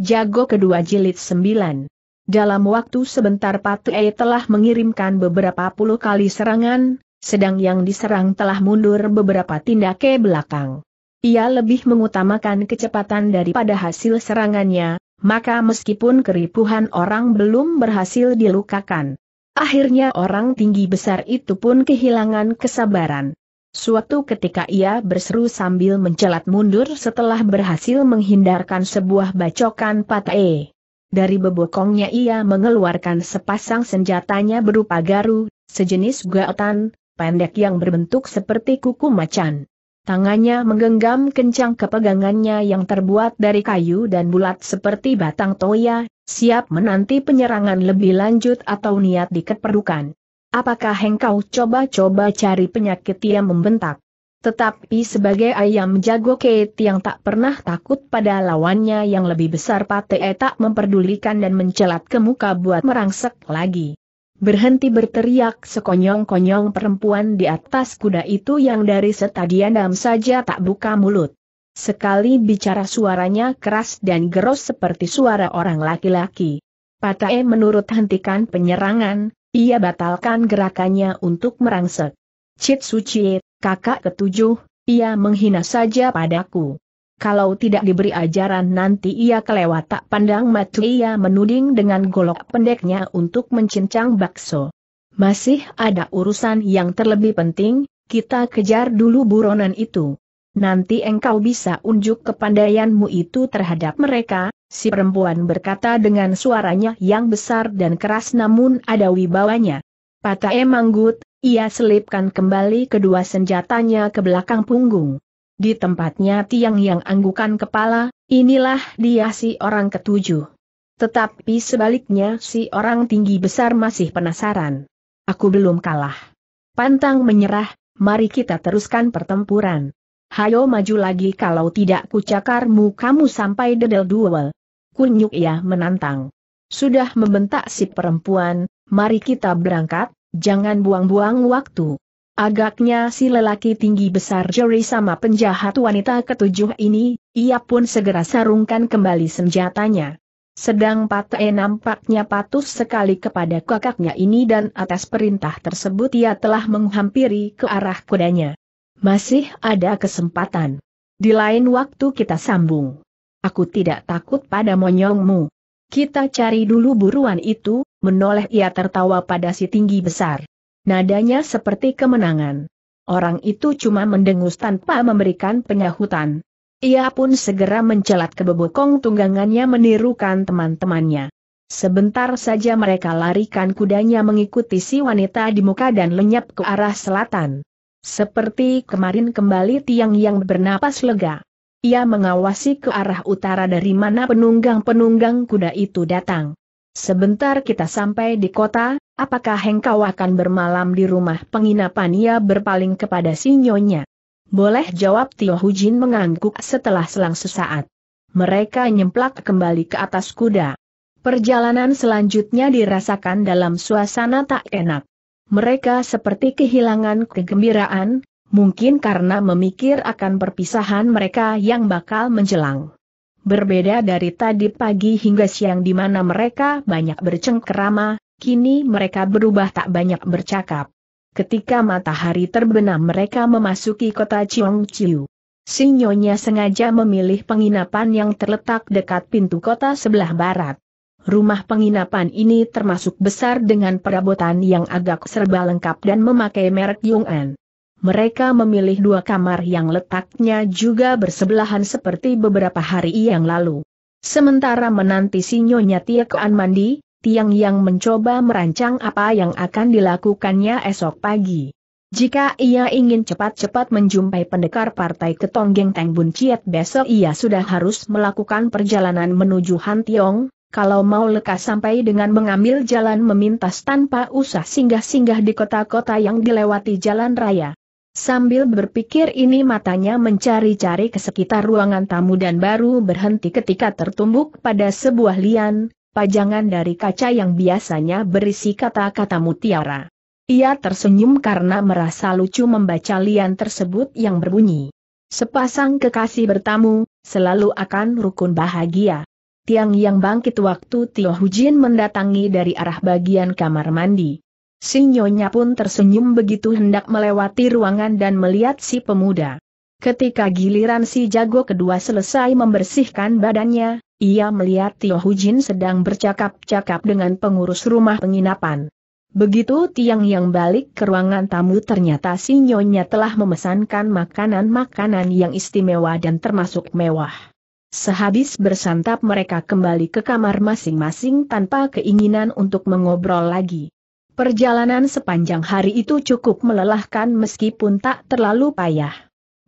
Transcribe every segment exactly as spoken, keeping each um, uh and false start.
Jago kedua Jilid sembilan. Dalam waktu sebentar Patue telah mengirimkan beberapa puluh kali serangan, sedang yang diserang telah mundur beberapa tindak ke belakang. Ia lebih mengutamakan kecepatan daripada hasil serangannya, maka meskipun keribuhan orang belum berhasil dilukakan, akhirnya orang tinggi besar itu pun kehilangan kesabaran. Suatu ketika ia berseru sambil mencelat mundur setelah berhasil menghindarkan sebuah bacokan Patue. Dari bebokongnya ia mengeluarkan sepasang senjatanya berupa garu, sejenis gaotan, pendek yang berbentuk seperti kuku macan. Tangannya menggenggam kencang kepegangannya yang terbuat dari kayu dan bulat seperti batang toya, siap menanti penyerangan lebih lanjut atau niat dikeperlukan. Apakah engkau coba-coba cari penyakit, ia membentak. Tetapi sebagai ayam jago Kate yang tak pernah takut pada lawannya yang lebih besar, Patue tak memperdulikan dan mencelat ke muka buat merangsek lagi. Berhenti berteriak sekonyong-konyong, perempuan di atas kuda itu yang dari setadi diam saja tak buka mulut. Sekali bicara suaranya keras dan geros seperti suara orang laki-laki. Patue menurut hentikan penyerangan. Ia batalkan gerakannya untuk merangsek. Cit Suci, kakak ketujuh, ia menghina saja padaku. Kalau tidak diberi ajaran nanti ia kelewat. Tak pandang mata ia menuding dengan golok pendeknya untuk mencincang bakso. Masih ada urusan yang terlebih penting, kita kejar dulu buronan itu. Nanti engkau bisa unjuk kepandaianmu itu terhadap mereka. Si perempuan berkata dengan suaranya yang besar dan keras namun ada wibawanya. Patue manggut, ia selipkan kembali kedua senjatanya ke belakang punggung. Di tempatnya tiang yang anggukan kepala, inilah dia si orang ketujuh. Tetapi sebaliknya si orang tinggi besar masih penasaran. Aku belum kalah. Pantang menyerah, mari kita teruskan pertempuran. Hayo maju lagi, kalau tidak kucakarmu kamu sampai dedel duel. Kunyuk ia menantang. Sudah, membentak si perempuan, mari kita berangkat, jangan buang-buang waktu. Agaknya si lelaki tinggi besar juri sama penjahat wanita ketujuh ini, ia pun segera sarungkan kembali senjatanya. Sedang Patue nampaknya patuh sekali kepada kakaknya ini dan atas perintah tersebut ia telah menghampiri ke arah kudanya. Masih ada kesempatan. Di lain waktu kita sambung. Aku tidak takut pada monyongmu. Kita cari dulu buruan itu, menoleh ia tertawa pada si tinggi besar. Nadanya seperti kemenangan. Orang itu cuma mendengus tanpa memberikan penyahutan. Ia pun segera mencelat ke bebokong tunggangannya menirukan teman-temannya. Sebentar saja mereka larikan kudanya mengikuti si wanita di muka dan lenyap ke arah selatan. Seperti kemarin kembali tiang yang bernapas lega. Ia mengawasi ke arah utara dari mana penunggang-penunggang kuda itu datang. Sebentar kita sampai di kota, apakah engkau akan bermalam di rumah penginapan? Ia berpaling kepada si nyonya. Boleh, jawab Tio Hujin mengangguk setelah selang sesaat. Mereka nyemplak kembali ke atas kuda. Perjalanan selanjutnya dirasakan dalam suasana tak enak. Mereka seperti kehilangan kegembiraan, mungkin karena memikir akan perpisahan mereka yang bakal menjelang. Berbeda dari tadi pagi hingga siang di mana mereka banyak bercengkerama, kini mereka berubah tak banyak bercakap. Ketika matahari terbenam mereka memasuki kota Cheongju. Si nyonya sengaja memilih penginapan yang terletak dekat pintu kota sebelah barat. Rumah penginapan ini termasuk besar dengan perabotan yang agak serba lengkap dan memakai merek Yong'an. Mereka memilih dua kamar yang letaknya juga bersebelahan seperti beberapa hari yang lalu. Sementara menanti si nyonya Tiekoan mandi, Tiang yang mencoba merancang apa yang akan dilakukannya esok pagi. Jika ia ingin cepat-cepat menjumpai pendekar partai Ketonggeng Teng Bun Ciet besok, ia sudah harus melakukan perjalanan menuju Han Tiong. Kalau mau lekas sampai dengan mengambil jalan memintas tanpa usah singgah-singgah di kota-kota yang dilewati jalan raya. Sambil berpikir ini matanya mencari-cari ke sekitar ruangan tamu dan baru berhenti ketika tertumbuk pada sebuah lian, pajangan dari kaca yang biasanya berisi kata-kata mutiara. Ia tersenyum karena merasa lucu membaca lian tersebut yang berbunyi. Sepasang kekasih bertamu, selalu akan rukun bahagia. Tiang yang bangkit waktu Tio Hujin mendatangi dari arah bagian kamar mandi. Si nyonya pun tersenyum begitu hendak melewati ruangan dan melihat si pemuda. Ketika giliran si jago kedua selesai membersihkan badannya, ia melihat Tio Hujin sedang bercakap-cakap dengan pengurus rumah penginapan. Begitu Tiang yang balik ke ruangan tamu, ternyata si nyonya telah memesankan makanan-makanan yang istimewa dan termasuk mewah. Sehabis bersantap mereka kembali ke kamar masing-masing tanpa keinginan untuk mengobrol lagi. Perjalanan sepanjang hari itu cukup melelahkan meskipun tak terlalu payah.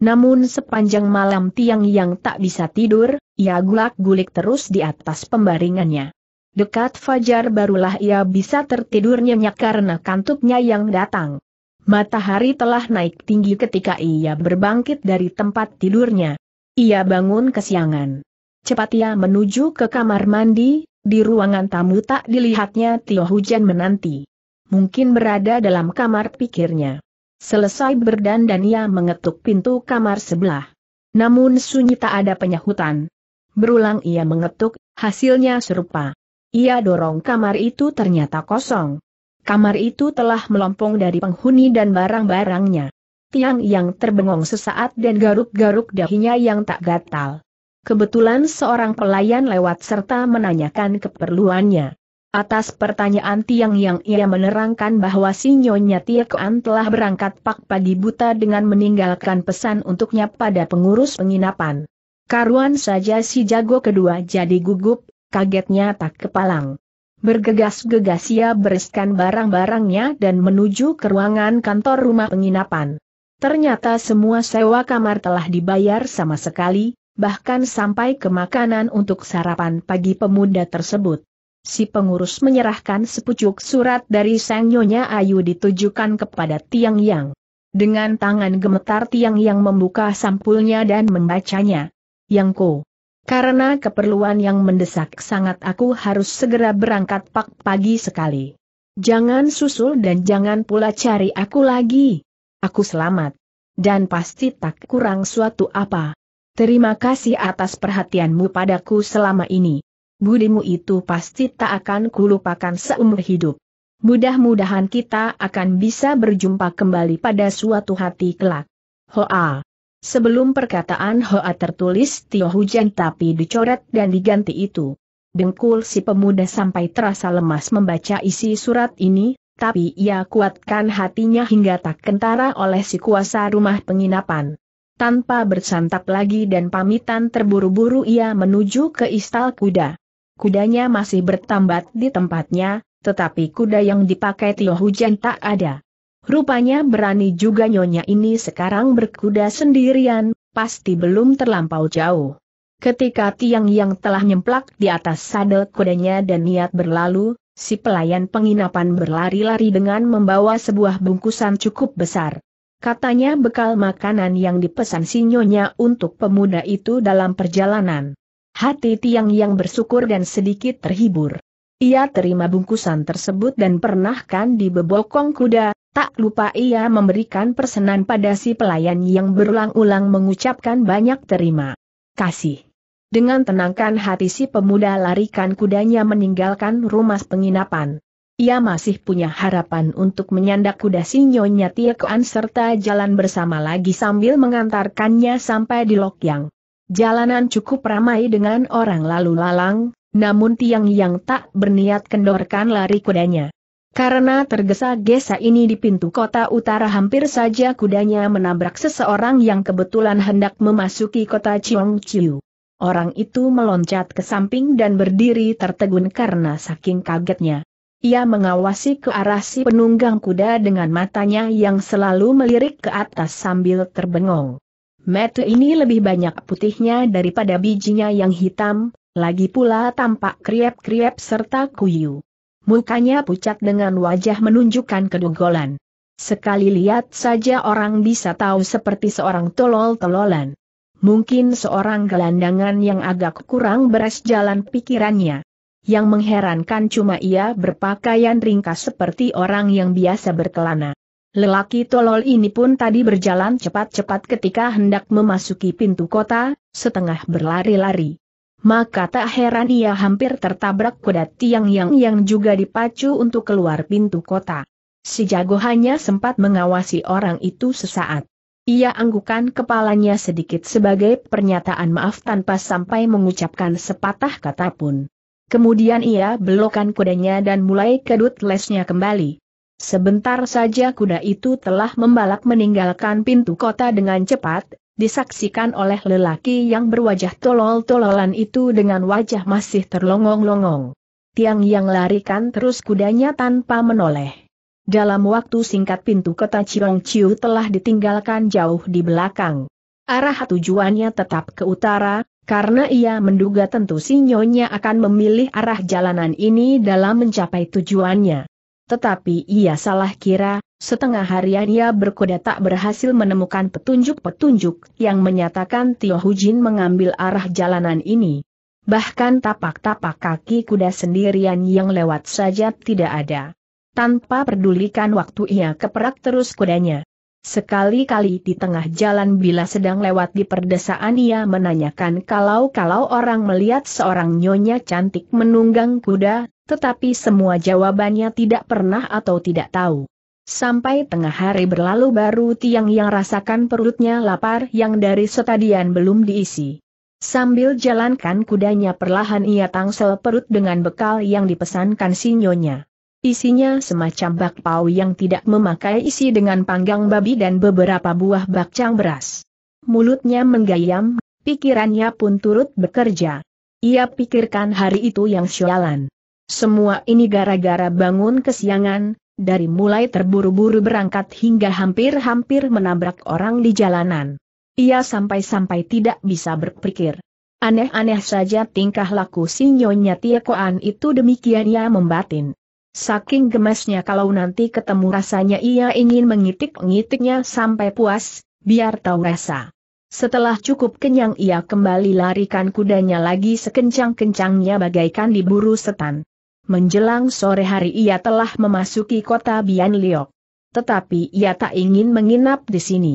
Namun sepanjang malam Tiang yang tak bisa tidur, ia gulak-gulik terus di atas pembaringannya. Dekat fajar barulah ia bisa tertidur nyenyak karena kantuknya yang datang. Matahari telah naik tinggi ketika ia berbangkit dari tempat tidurnya. Ia bangun kesiangan. Cepat ia menuju ke kamar mandi, di ruangan tamu tak dilihatnya Tio Hujin menanti. Mungkin berada dalam kamar, pikirnya. Selesai berdandan ia mengetuk pintu kamar sebelah. Namun sunyi tak ada penyahutan. Berulang ia mengetuk, hasilnya serupa. Ia dorong kamar itu ternyata kosong. Kamar itu telah melompong dari penghuni dan barang-barangnya. Tiang yang terbengong sesaat dan garuk-garuk dahinya yang tak gatal. Kebetulan seorang pelayan lewat serta menanyakan keperluannya. Atas pertanyaan Tiang yang ia menerangkan bahwa si Nyonya Tiekoan telah berangkat pak pagi buta dengan meninggalkan pesan untuknya pada pengurus penginapan. Karuan saja si jago kedua jadi gugup. Kagetnya tak kepalang. Bergegas-gegas ia bereskan barang-barangnya dan menuju ke ruangan kantor rumah penginapan. Ternyata semua sewa kamar telah dibayar sama sekali, bahkan sampai ke makanan untuk sarapan pagi pemuda tersebut. Si pengurus menyerahkan sepucuk surat dari sang nyonya Ayu ditujukan kepada Tiang Yang. Dengan tangan gemetar Tiang Yang membuka sampulnya dan membacanya. "Yangko, karena keperluan yang mendesak sangat aku harus segera berangkat pak pagi sekali. Jangan susul dan jangan pula cari aku lagi. Aku selamat. Dan pasti tak kurang suatu apa. Terima kasih atas perhatianmu padaku selama ini. Budimu itu pasti tak akan kulupakan seumur hidup. Mudah-mudahan kita akan bisa berjumpa kembali pada suatu hati kelak. Hoa." Sebelum perkataan Hoa tertulis Tio Hujin tapi dicoret dan diganti itu. Dengkul si pemuda sampai terasa lemas membaca isi surat ini, tapi ia kuatkan hatinya hingga tak kentara oleh si kuasa rumah penginapan. Tanpa bersantap lagi dan pamitan terburu-buru ia menuju ke istal kuda. Kudanya masih bertambat di tempatnya, tetapi kuda yang dipakai Tio Hujin tak ada. Rupanya berani juga nyonya ini sekarang berkuda sendirian, pasti belum terlampau jauh. Ketika Tiang yang telah nyemplak di atas sadel kudanya dan niat berlalu, si pelayan penginapan berlari-lari dengan membawa sebuah bungkusan cukup besar. Katanya bekal makanan yang dipesan si nyonya untuk pemuda itu dalam perjalanan. Hati Tiang yang bersyukur dan sedikit terhibur. Ia terima bungkusan tersebut dan pernahkan dibebokong kuda. Tak lupa ia memberikan pesanan pada si pelayan yang berulang-ulang mengucapkan banyak terima kasih. Dengan tenangkan hati si pemuda larikan kudanya meninggalkan rumah penginapan. Ia masih punya harapan untuk menyandak kuda si Nyonya Tiekoan serta jalan bersama lagi sambil mengantarkannya sampai di Lokyang. Jalanan cukup ramai dengan orang lalu lalang, namun Tiang yang tak berniat kendorkan lari kudanya. Karena tergesa-gesa ini di pintu kota utara hampir saja kudanya menabrak seseorang yang kebetulan hendak memasuki kota Cheongju. Orang itu meloncat ke samping dan berdiri tertegun karena saking kagetnya. Ia mengawasi ke arah si penunggang kuda dengan matanya yang selalu melirik ke atas sambil terbengong. Mata ini lebih banyak putihnya daripada bijinya yang hitam, lagi pula tampak kriep-kriep serta kuyu. Mukanya pucat dengan wajah menunjukkan kedogolan. Sekali lihat saja orang bisa tahu seperti seorang tolol-tololan. Mungkin seorang gelandangan yang agak kurang beres jalan pikirannya. Yang mengherankan cuma ia berpakaian ringkas seperti orang yang biasa berkelana. Lelaki tolol ini pun tadi berjalan cepat-cepat ketika hendak memasuki pintu kota, setengah berlari-lari. maka tak heran ia hampir tertabrak kuda tiang yang yang juga dipacu untuk keluar pintu kota. Si jago hanya sempat mengawasi orang itu sesaat. Ia anggukan kepalanya sedikit sebagai pernyataan maaf tanpa sampai mengucapkan sepatah kata pun. Kemudian ia belokkan kudanya dan mulai kedut lesnya kembali. Sebentar saja kuda itu telah membalak meninggalkan pintu kota dengan cepat, disaksikan oleh lelaki yang berwajah tolol-tololan itu dengan wajah masih terlongong-longong. Tiang yang larikan terus kudanya tanpa menoleh. Dalam waktu singkat pintu kota Chirongciu telah ditinggalkan jauh di belakang. Arah tujuannya tetap ke utara, karena ia menduga tentu si nyonya akan memilih arah jalanan ini dalam mencapai tujuannya. Tetapi ia salah kira, setengah harian ia berkuda tak berhasil menemukan petunjuk-petunjuk yang menyatakan Tio Hujin mengambil arah jalanan ini. Bahkan tapak-tapak kaki kuda sendirian yang lewat saja tidak ada. Tanpa pedulikan waktu ia keperak terus kudanya. Sekali-kali di tengah jalan bila sedang lewat di perdesaan ia menanyakan kalau-kalau orang melihat seorang nyonya cantik menunggang kuda, tetapi semua jawabannya tidak pernah atau tidak tahu. Sampai tengah hari berlalu baru tiang yang rasakan perutnya lapar yang dari setadian belum diisi. Sambil jalankan kudanya perlahan ia tangsel perut dengan bekal yang dipesankan si nyonya. Isinya semacam bakpao yang tidak memakai isi dengan panggang babi dan beberapa buah bakcang beras. Mulutnya menggayam, pikirannya pun turut bekerja. Ia pikirkan hari itu yang sialan. Semua ini gara-gara bangun kesiangan, dari mulai terburu-buru berangkat hingga hampir-hampir menabrak orang di jalanan. Ia sampai-sampai tidak bisa berpikir. Aneh-aneh saja tingkah laku si nyonya Tiekoan itu, demikian ia membatin. Saking gemesnya kalau nanti ketemu rasanya ia ingin mengitik-ngitiknya sampai puas, biar tahu rasa. Setelah cukup kenyang ia kembali larikan kudanya lagi sekencang-kencangnya bagaikan diburu setan. Menjelang sore hari ia telah memasuki kota Bianliok. Tetapi ia tak ingin menginap di sini.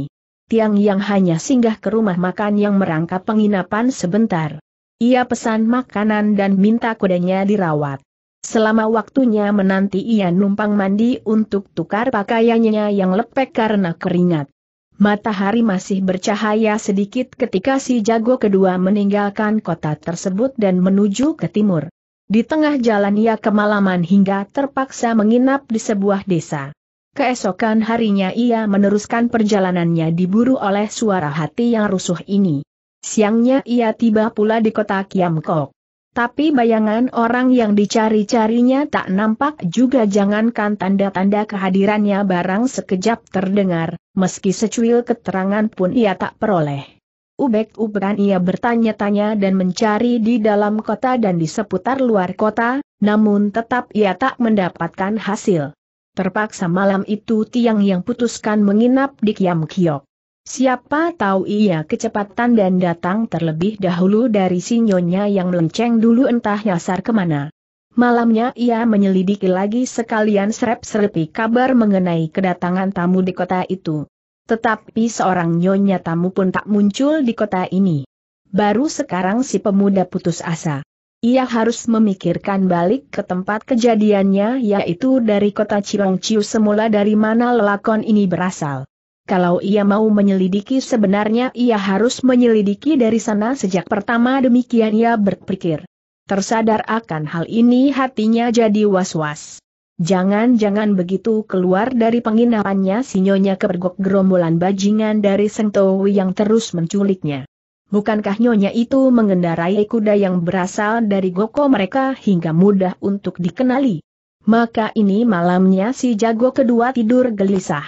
Tiang yang hanya singgah ke rumah makan yang merangkap penginapan sebentar. Ia pesan makanan dan minta kudanya dirawat. Selama waktunya menanti ia numpang mandi untuk tukar pakaiannya yang lepek karena keringat. Matahari masih bercahaya sedikit ketika si jago kedua meninggalkan kota tersebut dan menuju ke timur. Di tengah jalan ia kemalaman hingga terpaksa menginap di sebuah desa. Keesokan harinya ia meneruskan perjalanannya diburu oleh suara hati yang rusuh ini. Siangnya ia tiba pula di kota Kiamkok. Tapi bayangan orang yang dicari-carinya tak nampak juga, jangankan tanda-tanda kehadirannya barang sekejap terdengar, meski secuil keterangan pun ia tak peroleh. Ubek-ubekan ia bertanya-tanya dan mencari di dalam kota dan di seputar luar kota, namun tetap ia tak mendapatkan hasil. Terpaksa malam itu tiang yang putuskan menginap di Kiamkok. Siapa tahu ia kecepatan dan datang terlebih dahulu dari si nyonya yang melenceng dulu entah nyasar kemana. Malamnya ia menyelidiki lagi sekalian serep-serepi kabar mengenai kedatangan tamu di kota itu. Tetapi seorang nyonya tamu pun tak muncul di kota ini. Baru sekarang si pemuda putus asa. Ia harus memikirkan balik ke tempat kejadiannya, yaitu dari kota Chirongciu semula dari mana lelakon ini berasal. Kalau ia mau menyelidiki sebenarnya ia harus menyelidiki dari sana sejak pertama, demikian ia berpikir. Tersadar akan hal ini hatinya jadi was-was. Jangan-jangan begitu keluar dari penginapannya si nyonya kepergok gerombolan bajingan dari Sengtowi yang terus menculiknya. Bukankah nyonya itu mengendarai kuda yang berasal dari Goko mereka hingga mudah untuk dikenali? Maka ini malamnya si jago kedua tidur gelisah.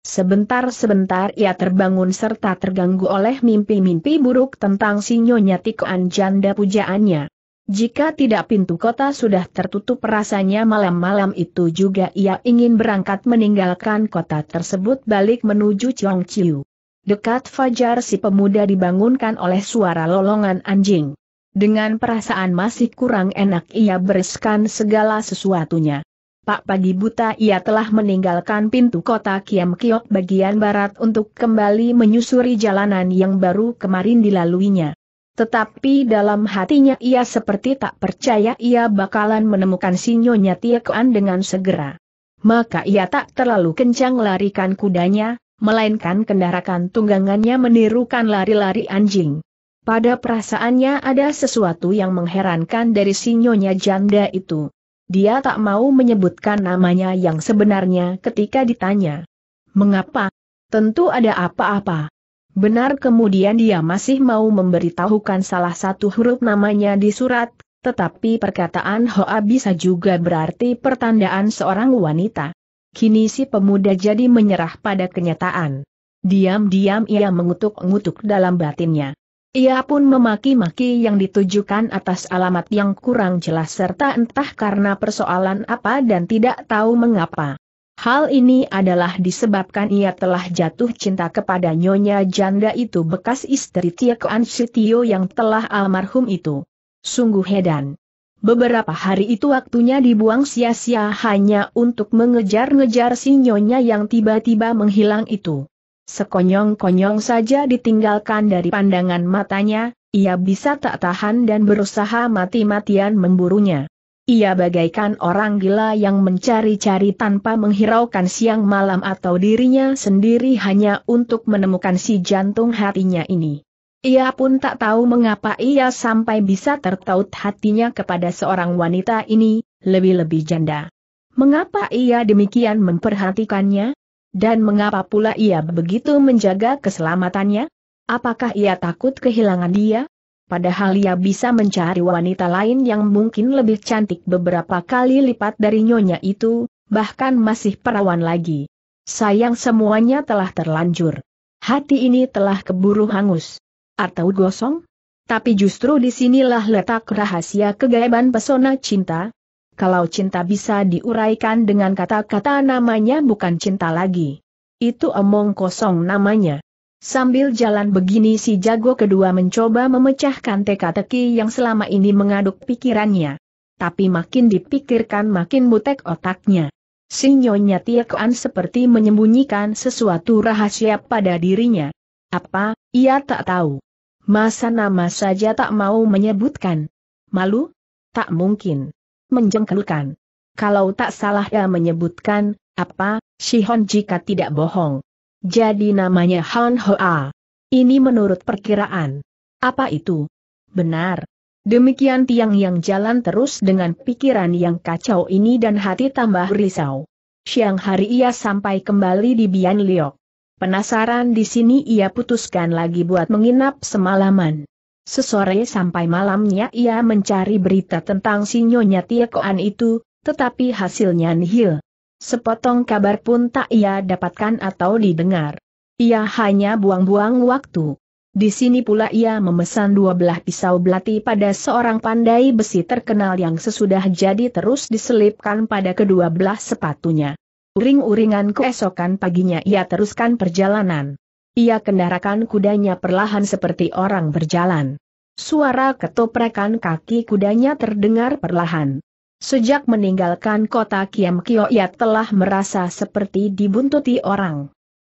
Sebentar-sebentar ia terbangun serta terganggu oleh mimpi-mimpi buruk tentang si nyonya Tiekoan janda pujaannya. Jika tidak pintu kota sudah tertutup, rasanya malam-malam itu juga ia ingin berangkat meninggalkan kota tersebut balik menuju Chirongciu. Dekat fajar si pemuda dibangunkan oleh suara lolongan anjing. Dengan perasaan masih kurang enak ia bereskan segala sesuatunya. Pak pagi buta ia telah meninggalkan pintu kota Kiamkok bagian barat untuk kembali menyusuri jalanan yang baru kemarin dilaluinya. Tetapi dalam hatinya ia seperti tak percaya ia bakalan menemukan si Nyonya Tiekoan dengan segera. Maka ia tak terlalu kencang larikan kudanya, melainkan kendarakan tunggangannya menirukan lari-lari anjing. Pada perasaannya ada sesuatu yang mengherankan dari si Nyonya janda itu. Dia tak mau menyebutkan namanya yang sebenarnya ketika ditanya. Mengapa? Tentu ada apa-apa. Benar, kemudian dia masih mau memberitahukan salah satu huruf namanya di surat, tetapi perkataan Hoa bisa juga berarti pertandaan seorang wanita. Kini si pemuda jadi menyerah pada kenyataan. Diam-diam ia mengutuk-ngutuk dalam batinnya. Ia pun memaki-maki yang ditujukan atas alamat yang kurang jelas serta entah karena persoalan apa dan tidak tahu mengapa. Hal ini adalah disebabkan ia telah jatuh cinta kepada nyonya janda itu, bekas istri Tiekoan Sitio yang telah almarhum itu. Sungguh hedan. Beberapa hari itu waktunya dibuang sia-sia hanya untuk mengejar-ngejar si nyonya yang tiba-tiba menghilang itu. Sekonyong-konyong saja ditinggalkan dari pandangan matanya, ia bisa tak tahan dan berusaha mati-matian memburunya. Ia bagaikan orang gila yang mencari-cari tanpa menghiraukan siang malam atau dirinya sendiri hanya untuk menemukan si jantung hatinya ini. Ia pun tak tahu mengapa ia sampai bisa tertaut hatinya kepada seorang wanita ini, lebih-lebih janda. Mengapa ia demikian memperhatikannya? Dan mengapa pula ia begitu menjaga keselamatannya? Apakah ia takut kehilangan dia? Padahal ia bisa mencari wanita lain yang mungkin lebih cantik beberapa kali lipat dari nyonya itu, bahkan masih perawan lagi. Sayang, semuanya telah terlanjur. Hati ini telah keburu hangus. Atau gosong? Tapi justru disinilah letak rahasia kegaiban pesona cinta. Kalau cinta bisa diuraikan dengan kata-kata, namanya bukan cinta lagi. Itu omong kosong namanya. Sambil jalan begini si jago kedua mencoba memecahkan teka-teki yang selama ini mengaduk pikirannya. Tapi makin dipikirkan makin butek otaknya. Si Nyonya Tiekoan seperti menyembunyikan sesuatu rahasia pada dirinya. Apa, ia tak tahu. Masa nama saja tak mau menyebutkan. Malu? Tak mungkin. Menjengkelkan. Kalau tak salah dia menyebutkan, apa, Shihon jika tidak bohong. Jadi namanya Han Hoa. Ini menurut perkiraan. Apa itu? Benar. Demikian tiang yang jalan terus dengan pikiran yang kacau ini dan hati tambah risau. Siang hari ia sampai kembali di Bianliok. Penasaran di sini ia putuskan lagi buat menginap semalaman. Sesore sampai malamnya ia mencari berita tentang si Nyonya Tiekoan itu, tetapi hasilnya nihil. Sepotong kabar pun tak ia dapatkan atau didengar. Ia hanya buang-buang waktu. Di sini pula ia memesan dua belah pisau belati pada seorang pandai besi terkenal yang sesudah jadi terus diselipkan pada kedua belah sepatunya. Uring-uringan keesokan paginya ia teruskan perjalanan. Ia kendarakan kudanya perlahan seperti orang berjalan. Suara ketoprakan kaki kudanya terdengar perlahan. Sejak meninggalkan kota Kiamkyo ia telah merasa seperti dibuntuti orang.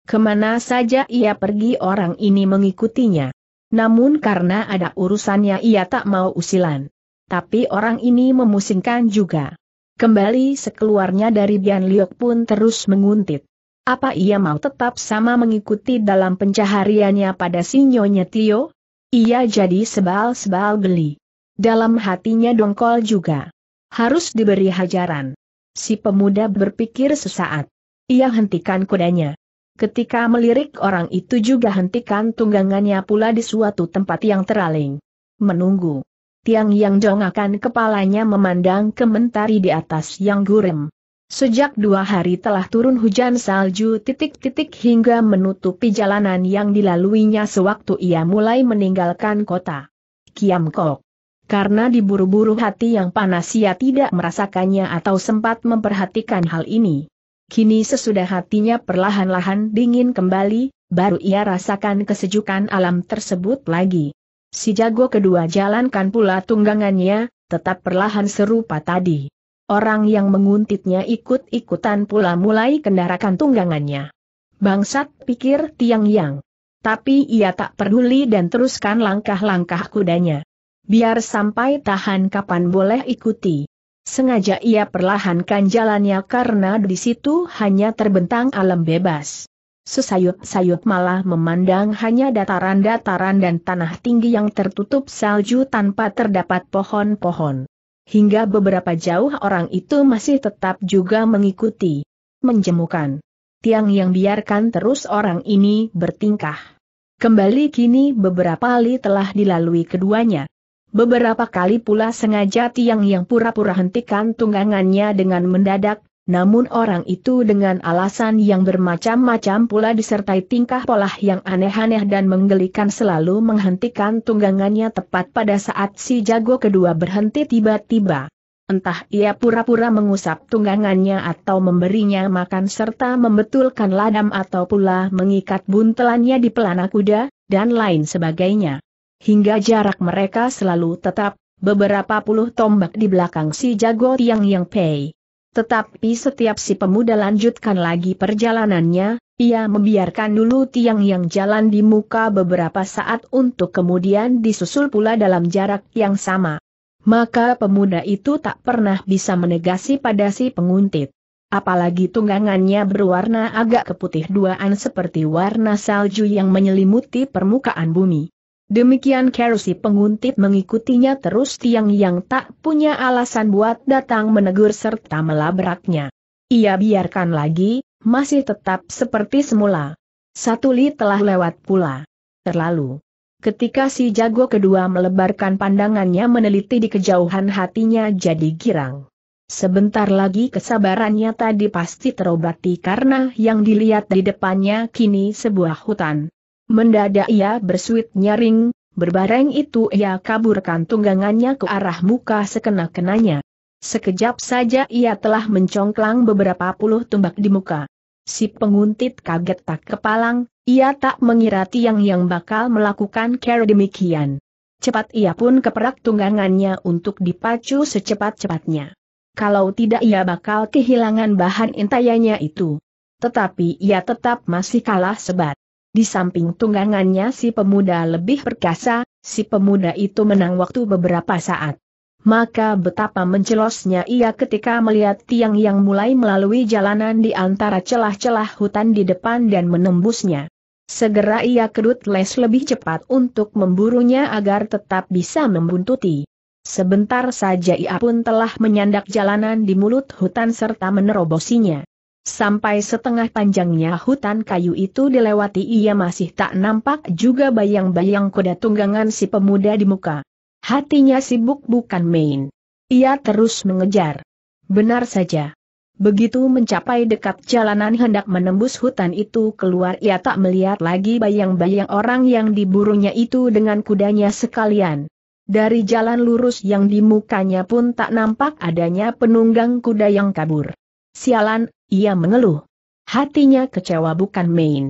Kemana saja ia pergi orang ini mengikutinya. Namun karena ada urusannya ia tak mau usilan. Tapi orang ini memusingkan juga. Kembali sekeluarnya dari Bianliok pun terus menguntit. Apa ia mau tetap sama mengikuti dalam pencahariannya pada si Nyonya Tio? Ia jadi sebal-sebal geli. Dalam hatinya dongkol juga. Harus diberi hajaran. Si pemuda berpikir sesaat. Ia hentikan kudanya. Ketika melirik orang itu juga hentikan tunggangannya pula di suatu tempat yang teraling. Menunggu. Tiang yang dongakan kepalanya memandang ke mentari di atas yang gurem. Sejak dua hari telah turun hujan salju titik-titik hingga menutupi jalanan yang dilaluinya sewaktu ia mulai meninggalkan kota Kiamkok. Karena diburu-buru hati yang panas ia tidak merasakannya atau sempat memperhatikan hal ini. Kini sesudah hatinya perlahan-lahan dingin kembali, baru ia rasakan kesejukan alam tersebut lagi. Si jago kedua jalankan pula tunggangannya, tetap perlahan serupa tadi. Orang yang menguntitnya ikut-ikutan pula mulai kendarakan tunggangannya. Bangsat, pikir Tiang Yang. tapi ia tak peduli dan teruskan langkah-langkah kudanya. Biar sampai tahan kapan boleh ikuti. Sengaja ia perlahankan jalannya karena di situ hanya terbentang alam bebas. Sesayut-sayut malah memandang hanya dataran-dataran dan tanah tinggi yang tertutup salju tanpa terdapat pohon-pohon. Hingga beberapa jauh orang itu masih tetap juga mengikuti. Menjemukan. Tiang yang biarkan terus orang ini bertingkah. Kembali kini beberapa kali telah dilalui keduanya. Beberapa kali pula sengaja tiang yang pura-pura hentikan tunggangannya dengan mendadak. Namun orang itu dengan alasan yang bermacam-macam pula disertai tingkah pola yang aneh-aneh dan menggelikan selalu menghentikan tunggangannya tepat pada saat si jago kedua berhenti tiba-tiba. Entah ia pura-pura mengusap tunggangannya atau memberinya makan serta membetulkan ladam atau pula mengikat buntelannya di pelana kuda, dan lain sebagainya. Hingga jarak mereka selalu tetap, beberapa puluh tombak di belakang si jago tiang yang pei. Tetapi setiap si pemuda lanjutkan lagi perjalanannya, ia membiarkan dulu tiang yang jalan di muka beberapa saat untuk kemudian disusul pula dalam jarak yang sama. Maka pemuda itu tak pernah bisa menegasi pada si penguntit. Apalagi tunggangannya berwarna agak keputih duaan seperti warna salju yang menyelimuti permukaan bumi. Demikian kera si penguntit mengikutinya terus tiang yang tak punya alasan buat datang menegur serta melabraknya. Ia biarkan lagi, masih tetap seperti semula. Satu li telah lewat pula. Terlalu. Ketika si jago kedua melebarkan pandangannya meneliti di kejauhan hatinya jadi girang. Sebentar lagi kesabarannya tadi pasti terobati karena yang dilihat di depannya kini sebuah hutan. Mendadak ia bersuit nyaring, berbareng itu ia kaburkan tunggangannya ke arah muka sekena-kenanya. Sekejap saja ia telah mencongklang beberapa puluh tombak di muka. Si penguntit kaget tak kepalang, ia tak mengira tiang yang bakal melakukan cara demikian. Cepat ia pun keperak tunggangannya untuk dipacu secepat-cepatnya. Kalau tidak ia bakal kehilangan bahan intayanya itu. Tetapi ia tetap masih kalah sebat. Di samping tunggangannya si pemuda lebih perkasa, si pemuda itu menang waktu beberapa saat. Maka betapa mencelosnya ia ketika melihat tiang yang mulai melalui jalanan di antara celah-celah hutan di depan dan menembusnya. Segera ia kedut les lebih cepat untuk memburunya agar tetap bisa membuntuti. Sebentar saja ia pun telah menyandak jalanan di mulut hutan serta menerobosinya. Sampai setengah panjangnya hutan kayu itu dilewati ia masih tak nampak juga bayang-bayang kuda tunggangan si pemuda di muka. Hatinya sibuk bukan main. Ia terus mengejar. Benar saja. Begitu mencapai dekat jalanan hendak menembus hutan itu keluar ia tak melihat lagi bayang-bayang orang yang diburunya itu dengan kudanya sekalian. Dari jalan lurus yang di mukanya pun tak nampak adanya penunggang kuda yang kabur. Sialan, ia mengeluh. Hatinya kecewa bukan main.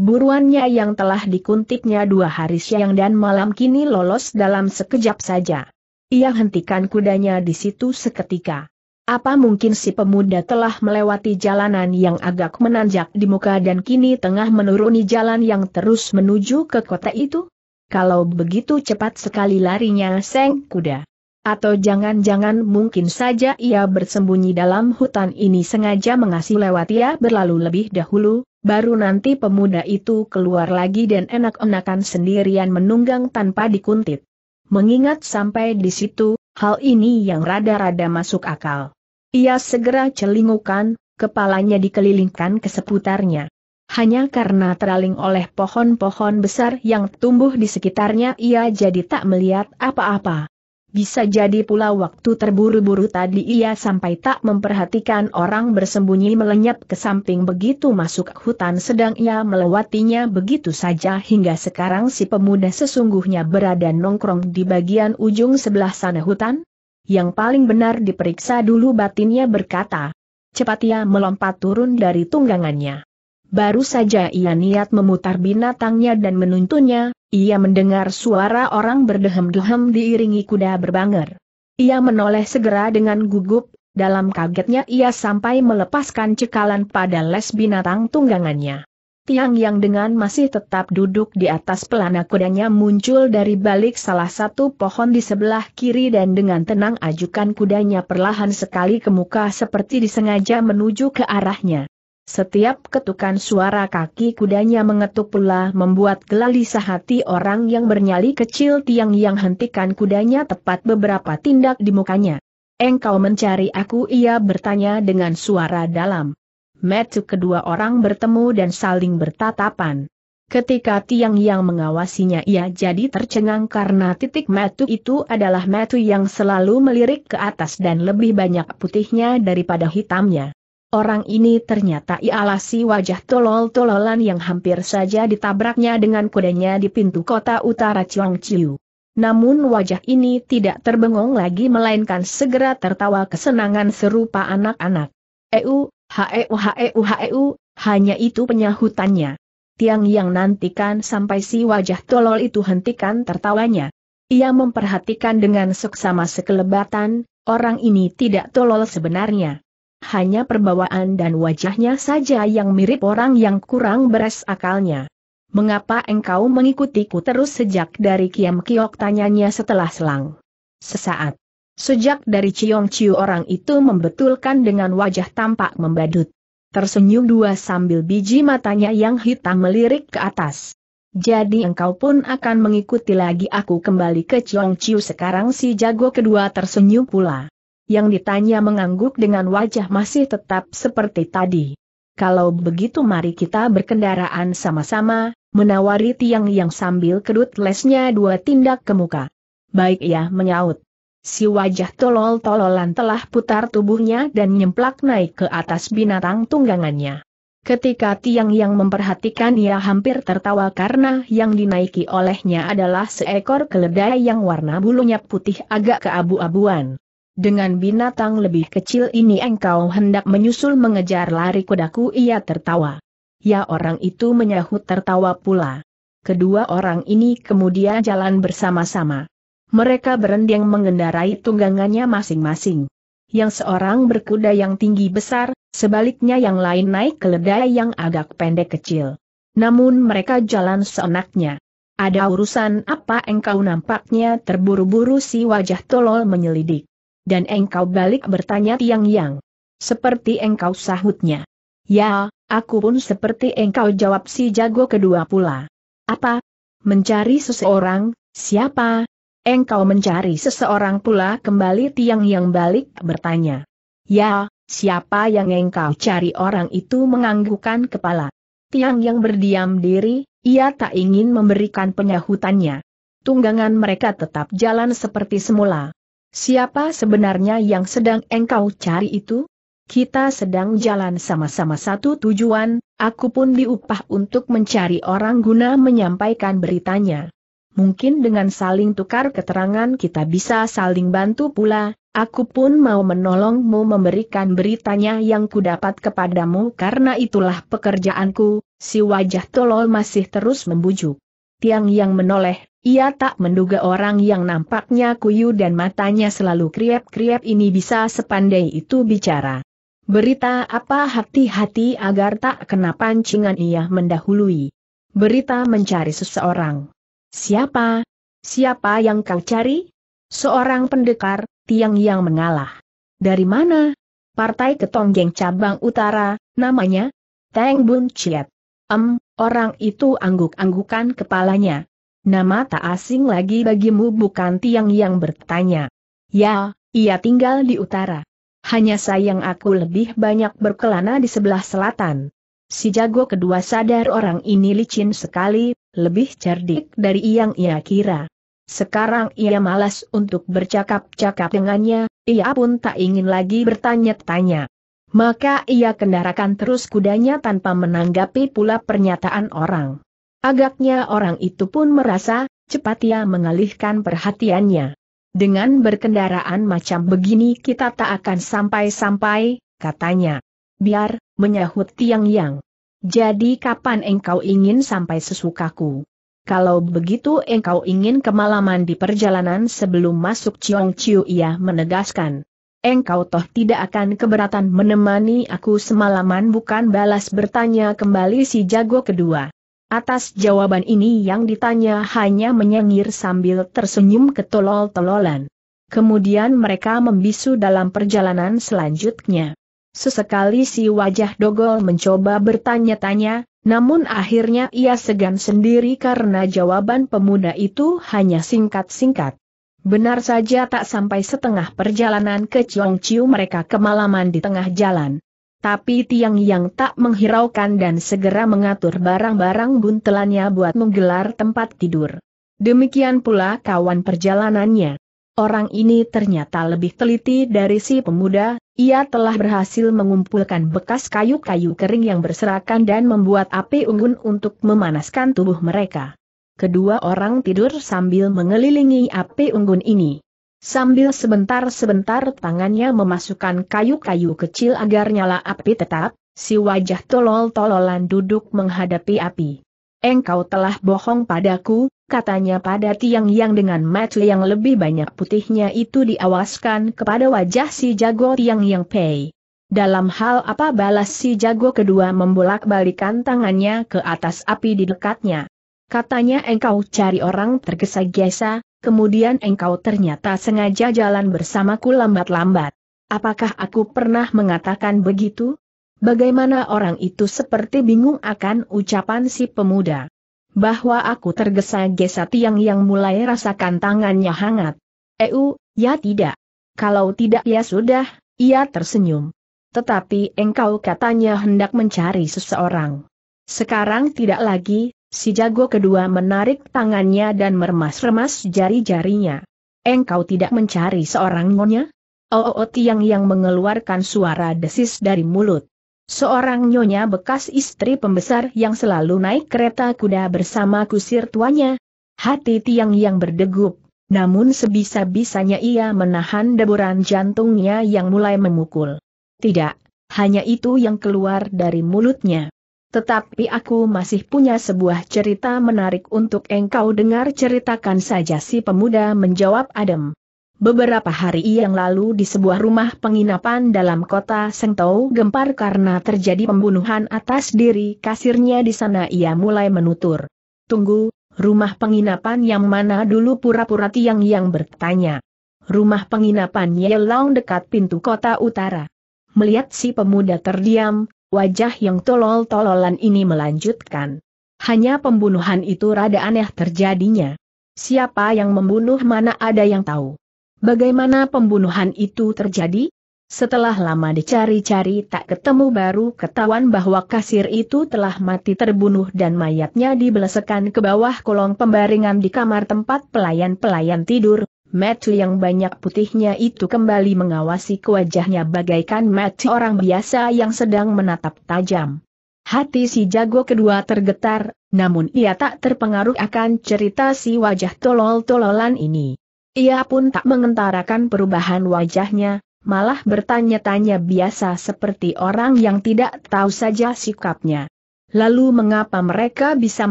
Buruannya yang telah dikuntiknya dua hari siang dan malam kini lolos dalam sekejap saja. Ia hentikan kudanya di situ seketika. Apa mungkin si pemuda telah melewati jalanan yang agak menanjak di muka dan kini tengah menuruni jalan yang terus menuju ke kota itu? Kalau begitu cepat sekali larinya seng kuda. Atau jangan-jangan mungkin saja ia bersembunyi dalam hutan ini sengaja mengasih lewat ia berlalu lebih dahulu, baru nanti pemuda itu keluar lagi dan enak-enakan sendirian menunggang tanpa dikuntit. Mengingat sampai di situ, hal ini yang rada-rada masuk akal. Ia segera celingukan, kepalanya dikelilingkan ke seputarnya. Hanya karena teraling oleh pohon-pohon besar yang tumbuh di sekitarnya ia jadi tak melihat apa-apa. Bisa jadi pula waktu terburu-buru tadi ia sampai tak memperhatikan orang bersembunyi melenyap ke samping begitu masuk hutan sedang ia melewatinya begitu saja hingga sekarang si pemuda sesungguhnya berada nongkrong di bagian ujung sebelah sana hutan. Yang paling benar diperiksa dulu batinnya berkata. Cepat ia melompat turun dari tunggangannya. Baru saja ia niat memutar binatangnya dan menuntunnya. Ia mendengar suara orang berdehem-dehem diiringi kuda berbanger. Ia menoleh segera dengan gugup, dalam kagetnya ia sampai melepaskan cekalan pada les binatang tunggangannya. Tiang yang dengan masih tetap duduk di atas pelana kudanya muncul dari balik salah satu pohon di sebelah kiri dan dengan tenang ajukan kudanya perlahan sekali ke muka seperti disengaja menuju ke arahnya. Setiap ketukan suara kaki kudanya mengetuk pula membuat gelisah hati orang yang bernyali kecil. Tiang yang hentikan kudanya tepat beberapa tindak di mukanya. "Engkau mencari aku?" ia bertanya dengan suara dalam. Mata kedua orang bertemu dan saling bertatapan. Ketika Tiang yang mengawasinya, ia jadi tercengang karena titik mata itu adalah mata yang selalu melirik ke atas dan lebih banyak putihnya daripada hitamnya. Orang ini ternyata ialah si wajah tolol-tololan yang hampir saja ditabraknya dengan kudanya di pintu kota utara Chongqiu. Namun wajah ini tidak terbengong lagi melainkan segera tertawa kesenangan serupa anak-anak. "Eu, heu, heu, heu," hanya itu penyahutannya. Tiang yang nantikan sampai si wajah tolol itu hentikan tertawanya. Ia memperhatikan dengan seksama sekelebatan, orang ini tidak tolol sebenarnya. Hanya perbawaan dan wajahnya saja yang mirip orang yang kurang beres akalnya. "Mengapa engkau mengikutiku terus sejak dari Kiam Kiok?" tanyanya setelah selang sesaat. "Sejak dari Chongqiu," orang itu membetulkan dengan wajah tampak membadut. Tersenyum dua sambil biji matanya yang hitam melirik ke atas. "Jadi engkau pun akan mengikuti lagi aku kembali ke Chongqiu sekarang?" si jago kedua tersenyum pula. Yang ditanya mengangguk dengan wajah masih tetap seperti tadi. "Kalau begitu mari kita berkendaraan sama-sama," menawari Tiang yang sambil kedut lesnya dua tindak ke muka. "Baik," ia menyaut. Si wajah tolol-tololan telah putar tubuhnya dan nyemplak naik ke atas binatang tunggangannya. Ketika Tiang yang memperhatikan, ia hampir tertawa karena yang dinaiki olehnya adalah seekor keledai yang warna bulunya putih agak keabu-abuan. "Dengan binatang lebih kecil ini engkau hendak menyusul mengejar lari kudaku?" ia tertawa. Ya, orang itu menyahut tertawa pula. Kedua orang ini kemudian jalan bersama-sama. Mereka berendang mengendarai tunggangannya masing-masing. Yang seorang berkuda yang tinggi besar, sebaliknya yang lain naik keledai yang agak pendek kecil. Namun mereka jalan seenaknya. "Ada urusan apa engkau?" nampaknya terburu-buru si wajah tolol menyelidik. "Dan engkau balik?" bertanya Tiang yang. "Seperti engkau," sahutnya. "Ya, aku pun seperti engkau," jawab si jago kedua pula. "Apa? Mencari seseorang? Siapa? Engkau mencari seseorang pula?" kembali Tiang yang balik bertanya. "Ya, siapa yang engkau cari?" Orang itu menganggukkan kepala. Tiang yang berdiam diri, ia tak ingin memberikan penyahutannya. Tunggangan mereka tetap jalan seperti semula. "Siapa sebenarnya yang sedang engkau cari itu? Kita sedang jalan sama-sama satu tujuan, aku pun diupah untuk mencari orang guna menyampaikan beritanya. Mungkin dengan saling tukar keterangan kita bisa saling bantu pula, aku pun mau menolongmu memberikan beritanya yang kudapat kepadamu karena itulah pekerjaanku," si wajah tolol masih terus membujuk. Tiang yang menoleh, ia tak menduga orang yang nampaknya kuyu dan matanya selalu kriep-kriep ini bisa sepandai itu bicara. "Berita apa? Hati-hati agar tak kena pancingan," ia mendahului. "Berita mencari seseorang. Siapa? Siapa yang kau cari?" "Seorang pendekar," Tiang yang mengalah. "Dari mana?" "Partai Ketonggeng cabang utara, namanya Teng Bun Chiat." Em, orang itu angguk-anggukan kepalanya. "Nama tak asing lagi bagimu bukan?" Tiang yang bertanya. "Ya, ia tinggal di utara. Hanya sayang aku lebih banyak berkelana di sebelah selatan." Si jago kedua sadar orang ini licin sekali, lebih cerdik dari yang ia kira. Sekarang ia malas untuk bercakap-cakap dengannya, ia pun tak ingin lagi bertanya-tanya. Maka ia kendarakan terus kudanya tanpa menanggapi pula pernyataan orang. Agaknya orang itu pun merasa, cepat ia mengalihkan perhatiannya. "Dengan berkendaraan macam begini kita tak akan sampai-sampai," katanya. "Biar," menyahut Tiang yang. "Jadi kapan engkau ingin sampai sesukaku? Kalau begitu engkau ingin kemalaman di perjalanan sebelum masuk Chongqiu," ia menegaskan. Engkau toh tidak akan keberatan menemani aku semalaman bukan?" balas bertanya kembali si jago kedua. Atas jawaban ini yang ditanya hanya menyengir sambil tersenyum ketolol-tololan. Kemudian mereka membisu dalam perjalanan selanjutnya. Sesekali si wajah dogol mencoba bertanya-tanya, namun akhirnya ia segan sendiri karena jawaban pemuda itu hanya singkat-singkat. Benar saja tak sampai setengah perjalanan ke Chongqiu mereka kemalaman di tengah jalan. Tapi Tiang yang tak menghiraukan dan segera mengatur barang-barang buntelannya buat menggelar tempat tidur. Demikian pula kawan perjalanannya. Orang ini ternyata lebih teliti dari si pemuda, ia telah berhasil mengumpulkan bekas kayu-kayu kering yang berserakan dan membuat api unggun untuk memanaskan tubuh mereka. Kedua orang tidur sambil mengelilingi api unggun ini. Sambil sebentar-sebentar tangannya memasukkan kayu-kayu kecil agar nyala api tetap, si wajah tolol-tololan duduk menghadapi api. "Engkau telah bohong padaku," katanya pada Tiang yang dengan mata yang lebih banyak putihnya itu diawaskan kepada wajah si jago Tiang yang Pei. "Dalam hal apa?" balas si jago kedua membolak-balikan tangannya ke atas api di dekatnya. Katanya, "Engkau cari orang tergesa-gesa, kemudian engkau ternyata sengaja jalan bersamaku lambat-lambat. Apakah aku pernah mengatakan begitu?" Bagaimana orang itu seperti bingung akan ucapan si pemuda. "Bahwa aku tergesa-gesa?" Tiang yang mulai rasakan tangannya hangat. "Eu, ya tidak. Kalau tidak ya sudah," ia tersenyum. "Tetapi engkau katanya hendak mencari seseorang. Sekarang tidak lagi." Si jago kedua menarik tangannya dan meremas-remas jari-jarinya. "Engkau tidak mencari seorang nyonya?" "Oh, oh," Tiang yang mengeluarkan suara desis dari mulut. "Seorang nyonya bekas istri pembesar yang selalu naik kereta kuda bersama kusir tuanya." Hati Tiang yang berdegup, namun sebisa-bisanya ia menahan deburan jantungnya yang mulai memukul. "Tidak," hanya itu yang keluar dari mulutnya. "Tetapi aku masih punya sebuah cerita menarik untuk engkau dengar." "Ceritakan saja," si pemuda menjawab adem. "Beberapa hari yang lalu di sebuah rumah penginapan dalam kota Sengtou gempar karena terjadi pembunuhan atas diri kasirnya di sana." Ia mulai menutur. "Tunggu, rumah penginapan yang mana dulu?" pura-pura Tiang yang bertanya. "Rumah penginapan Yelong dekat pintu kota utara." Melihat si pemuda terdiam, wajah yang tolol-tololan ini melanjutkan. "Hanya pembunuhan itu rada aneh terjadinya. Siapa yang membunuh mana ada yang tahu. Bagaimana pembunuhan itu terjadi? Setelah lama dicari-cari tak ketemu baru ketahuan bahwa kasir itu telah mati terbunuh dan mayatnya dibeleskan ke bawah kolong pembaringan di kamar tempat pelayan-pelayan tidur." Mata yang banyak putihnya itu kembali mengawasi ke wajahnya bagaikan mata orang biasa yang sedang menatap tajam. Hati si jago kedua tergetar, namun ia tak terpengaruh akan cerita si wajah tolol-tololan ini. Ia pun tak mengentarakan perubahan wajahnya, malah bertanya-tanya biasa seperti orang yang tidak tahu saja sikapnya. "Lalu mengapa mereka bisa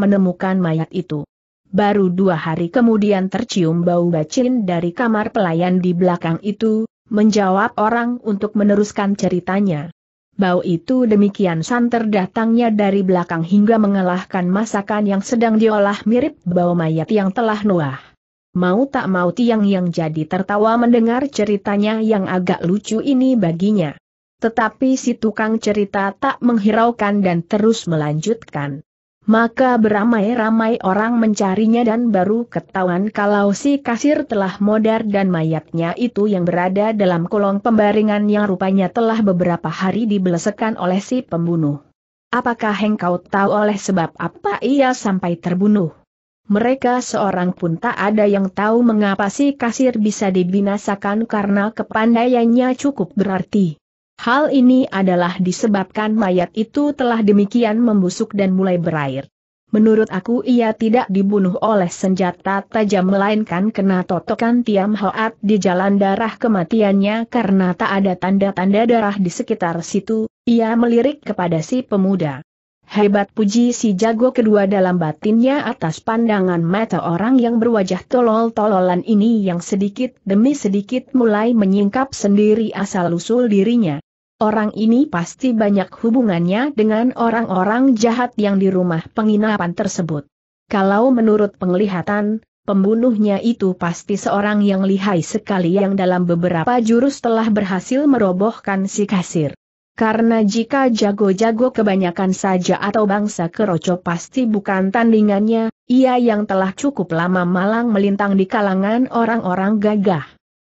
menemukan mayat itu?" Baru dua hari kemudian tercium bau bacin dari kamar pelayan di belakang itu, menjawab orang untuk meneruskan ceritanya. Bau itu demikian santer datangnya dari belakang hingga mengalahkan masakan yang sedang diolah mirip bau mayat yang telah nuah. Mau tak mau Tiang yang jadi tertawa mendengar ceritanya yang agak lucu ini baginya. Tetapi si tukang cerita tak menghiraukan dan terus melanjutkan. "Maka beramai-ramai orang mencarinya dan baru ketahuan kalau si kasir telah modar dan mayatnya itu yang berada dalam kolong pembaringan yang rupanya telah beberapa hari dibeleskan oleh si pembunuh." "Apakah engkau tahu oleh sebab apa ia sampai terbunuh?" "Mereka seorang pun tak ada yang tahu mengapa si kasir bisa dibinasakan karena kepandaiannya cukup berarti. Hal ini adalah disebabkan mayat itu telah demikian membusuk dan mulai berair. Menurut aku ia tidak dibunuh oleh senjata tajam melainkan kena totokan tiam hoat di jalan darah kematiannya karena tak ada tanda-tanda darah di sekitar situ." Ia melirik kepada si pemuda. Hebat, puji si jago kedua dalam batinnya atas pandangan mata orang yang berwajah tolol-tololan ini yang sedikit demi sedikit mulai menyingkap sendiri asal-usul dirinya. Orang ini pasti banyak hubungannya dengan orang-orang jahat yang di rumah penginapan tersebut. Kalau menurut penglihatan, pembunuhnya itu pasti seorang yang lihai sekali yang dalam beberapa jurus telah berhasil merobohkan si kasir. Karena jika jago-jago kebanyakan saja atau bangsa keroco pasti bukan tandingannya, ia yang telah cukup lama malang melintang di kalangan orang-orang gagah,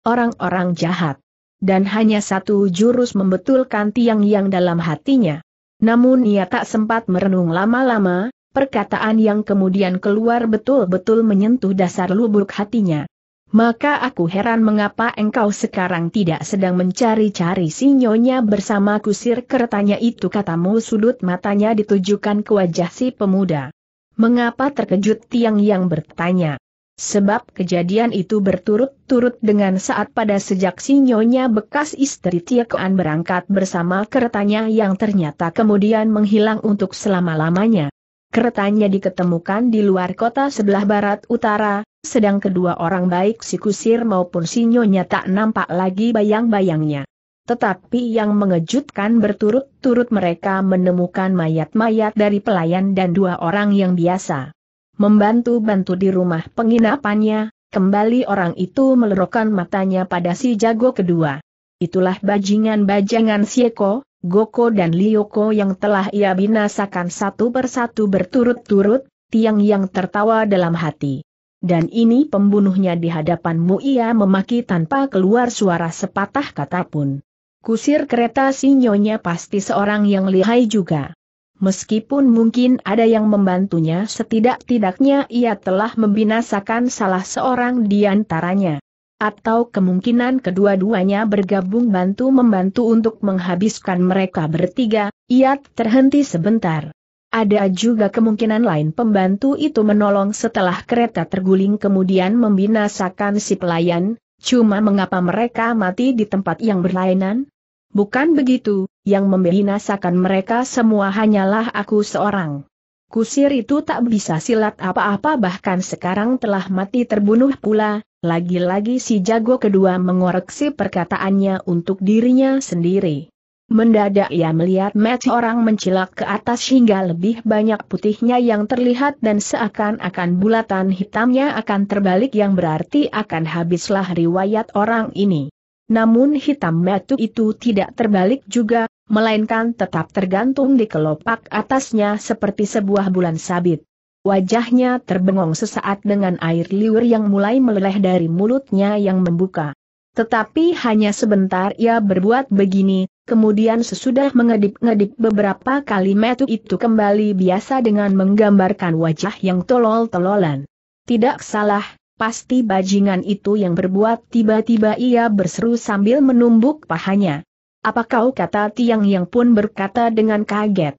orang-orang jahat. Dan hanya satu jurus membetulkan tiang-yang dalam hatinya. Namun ia tak sempat merenung lama-lama, perkataan yang kemudian keluar betul-betul menyentuh dasar lubuk hatinya. Maka aku heran mengapa engkau sekarang tidak sedang mencari-cari si nyonya bersama kusir keretanya itu, katamu. Sudut matanya ditujukan ke wajah si pemuda. Mengapa, terkejut tiang yang bertanya. Sebab kejadian itu berturut-turut dengan saat pada sejak si nyonya bekas istri Tiekoan berangkat bersama keretanya yang ternyata kemudian menghilang untuk selama-lamanya. Keretanya diketemukan di luar kota sebelah barat utara, sedang kedua orang baik si kusir maupun si nyonya tak nampak lagi bayang-bayangnya. Tetapi yang mengejutkan berturut-turut mereka menemukan mayat-mayat dari pelayan dan dua orang yang biasa membantu-bantu di rumah penginapannya. Kembali orang itu melerokan matanya pada si jago kedua. Itulah bajingan-bajangan Sieko, Goko dan Lioko yang telah ia binasakan satu persatu berturut-turut. Tiang yang tertawa dalam hati. Dan ini pembunuhnya di hadapanmu, ia memaki tanpa keluar suara sepatah kata pun. Kusir kereta si nyonya pasti seorang yang lihai juga. Meskipun mungkin ada yang membantunya, setidak-tidaknya ia telah membinasakan salah seorang di antaranya. Atau kemungkinan kedua-duanya bergabung bantu-membantu untuk menghabiskan mereka bertiga. Ia terhenti sebentar. Ada juga kemungkinan lain pembantu itu menolong setelah kereta terguling kemudian membinasakan si pelayan. Cuma mengapa mereka mati di tempat yang berlainan? Bukan begitu, yang membinasakan mereka semua hanyalah aku seorang. Kusir itu tak bisa silat apa-apa, bahkan sekarang telah mati terbunuh pula. Lagi-lagi si jago kedua mengoreksi perkataannya untuk dirinya sendiri. Mendadak ia melihat mata orang mencilak ke atas hingga lebih banyak putihnya yang terlihat dan seakan-akan bulatan hitamnya akan terbalik, yang berarti akan habislah riwayat orang ini. Namun hitam mata itu tidak terbalik juga, melainkan tetap tergantung di kelopak atasnya seperti sebuah bulan sabit. Wajahnya terbengong sesaat dengan air liur yang mulai meleleh dari mulutnya yang membuka. Tetapi hanya sebentar ia berbuat begini, kemudian sesudah mengedip-ngedip beberapa kali mata itu kembali biasa dengan menggambarkan wajah yang tolol-tololan. Tidak salah, pasti bajingan itu yang berbuat. Tiba-tiba ia berseru sambil menumbuk pahanya. Apa kau, kata tiang yang pun berkata dengan kaget.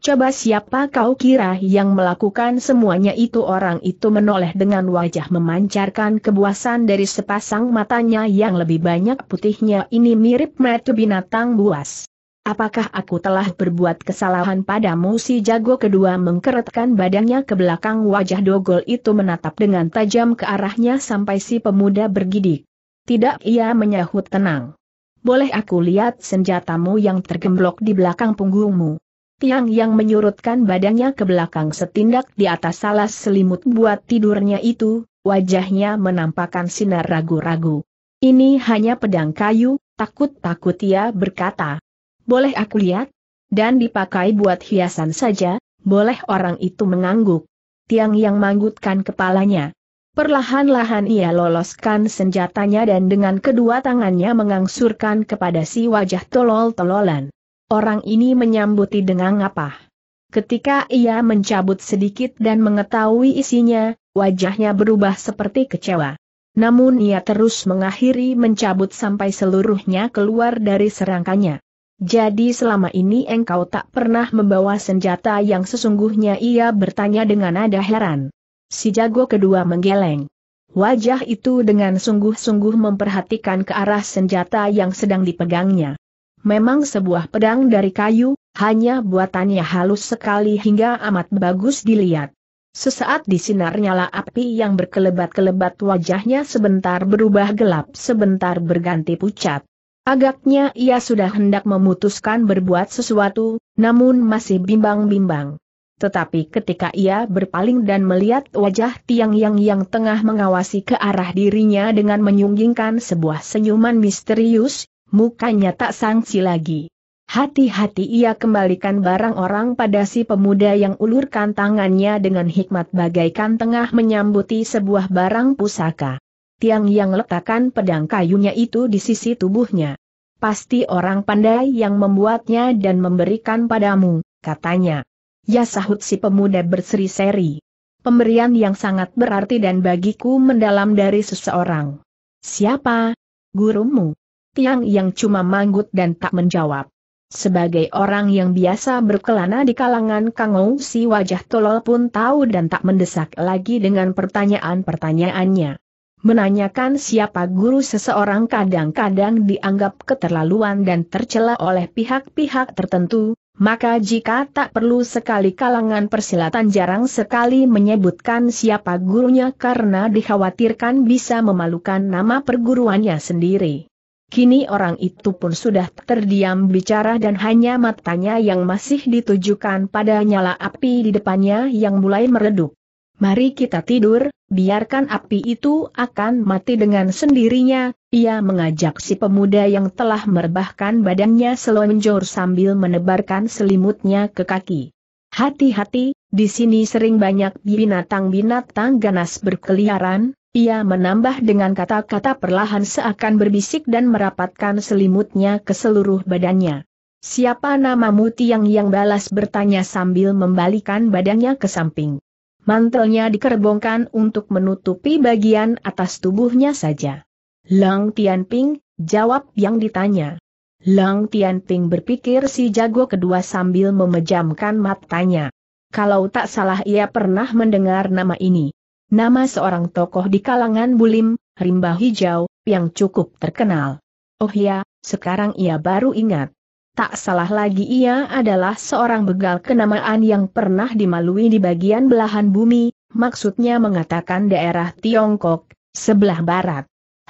Coba siapa kau kira yang melakukan semuanya itu? Orang itu menoleh dengan wajah memancarkan kebuasan dari sepasang matanya yang lebih banyak putihnya ini, mirip mata binatang buas. Apakah aku telah berbuat kesalahan padamu? Si jago kedua mengkeretkan badannya ke belakang, wajah dogol itu menatap dengan tajam ke arahnya sampai si pemuda bergidik. Tidak, ia menyahut tenang. Boleh aku lihat senjatamu yang tergemblok di belakang punggungmu? Tiang yang menyurutkan badannya ke belakang setindak di atas alas selimut buat tidurnya itu, wajahnya menampakkan sinar ragu-ragu. Ini hanya pedang kayu, takut-takut ia berkata. Boleh aku lihat? Dan dipakai buat hiasan saja. Boleh, orang itu mengangguk. Tiang yang manggutkan kepalanya. Perlahan-lahan ia loloskan senjatanya dan dengan kedua tangannya mengangsurkan kepada si wajah tolol-tololan. Orang ini menyambuti dengan apa? Ketika ia mencabut sedikit dan mengetahui isinya, wajahnya berubah seperti kecewa. Namun ia terus mengakhiri mencabut sampai seluruhnya keluar dari serangkanya. Jadi selama ini engkau tak pernah membawa senjata yang sesungguhnya? Ia bertanya dengan nada heran. Si jago kedua menggeleng. Wajah itu dengan sungguh-sungguh memperhatikan ke arah senjata yang sedang dipegangnya. Memang sebuah pedang dari kayu, Hanya buatannya halus sekali hingga amat bagus dilihat. Sesaat disinar nyala api yang berkelebat-kelebat, wajahnya sebentar berubah gelap, sebentar berganti pucat. Agaknya ia sudah hendak memutuskan berbuat sesuatu, namun masih bimbang-bimbang. Tetapi ketika ia berpaling dan melihat wajah Tiang Yang yang tengah mengawasi ke arah dirinya dengan menyunggingkan sebuah senyuman misterius, mukanya tak sangsi lagi. Hati-hati ia kembalikan barang orang pada si pemuda yang ulurkan tangannya dengan hikmat bagaikan tengah menyambuti sebuah barang pusaka. Tiang Yang letakkan pedang kayunya itu di sisi tubuhnya. "Pasti orang pandai yang membuatnya dan memberikan padamu," katanya. "Ya," sahut si pemuda berseri-seri. "Pemberian yang sangat berarti dan bagiku mendalam dari seseorang." "Siapa? Gurumu?" Tiang Yang cuma manggut dan tak menjawab. Sebagai orang yang biasa berkelana di kalangan Kangou, si wajah tolol pun tahu dan tak mendesak lagi dengan pertanyaan-pertanyaannya. Menanyakan siapa guru seseorang kadang-kadang dianggap keterlaluan dan tercela oleh pihak-pihak tertentu. Maka jika tak perlu sekali kalangan persilatan jarang sekali menyebutkan siapa gurunya karena dikhawatirkan bisa memalukan nama perguruannya sendiri. Kini orang itu pun sudah terdiam bicara dan hanya matanya yang masih ditujukan pada nyala api di depannya yang mulai meredup. "Mari kita tidur, biarkan api itu akan mati dengan sendirinya," ia mengajak si pemuda yang telah merebahkan badannya selonjor sambil menebarkan selimutnya ke kaki. "Hati-hati, di sini sering banyak binatang-binatang ganas berkeliaran," ia menambah dengan kata-kata perlahan seakan berbisik dan merapatkan selimutnya ke seluruh badannya. "Siapa namamu?" Tiang Yang balas bertanya sambil membalikan badannya ke samping. Mantelnya dikerbongkan untuk menutupi bagian atas tubuhnya saja. "Lang Tianping," jawab yang ditanya. Lang Tianping, berpikir si jago kedua sambil memejamkan matanya. Kalau tak salah ia pernah mendengar nama ini. Nama seorang tokoh di kalangan Bulim, Rimba Hijau, yang cukup terkenal. Oh ya, sekarang ia baru ingat. Tak salah lagi ia adalah seorang begal kenamaan yang pernah dimalui di bagian belahan bumi, maksudnya mengatakan daerah Tiongkok, sebelah barat.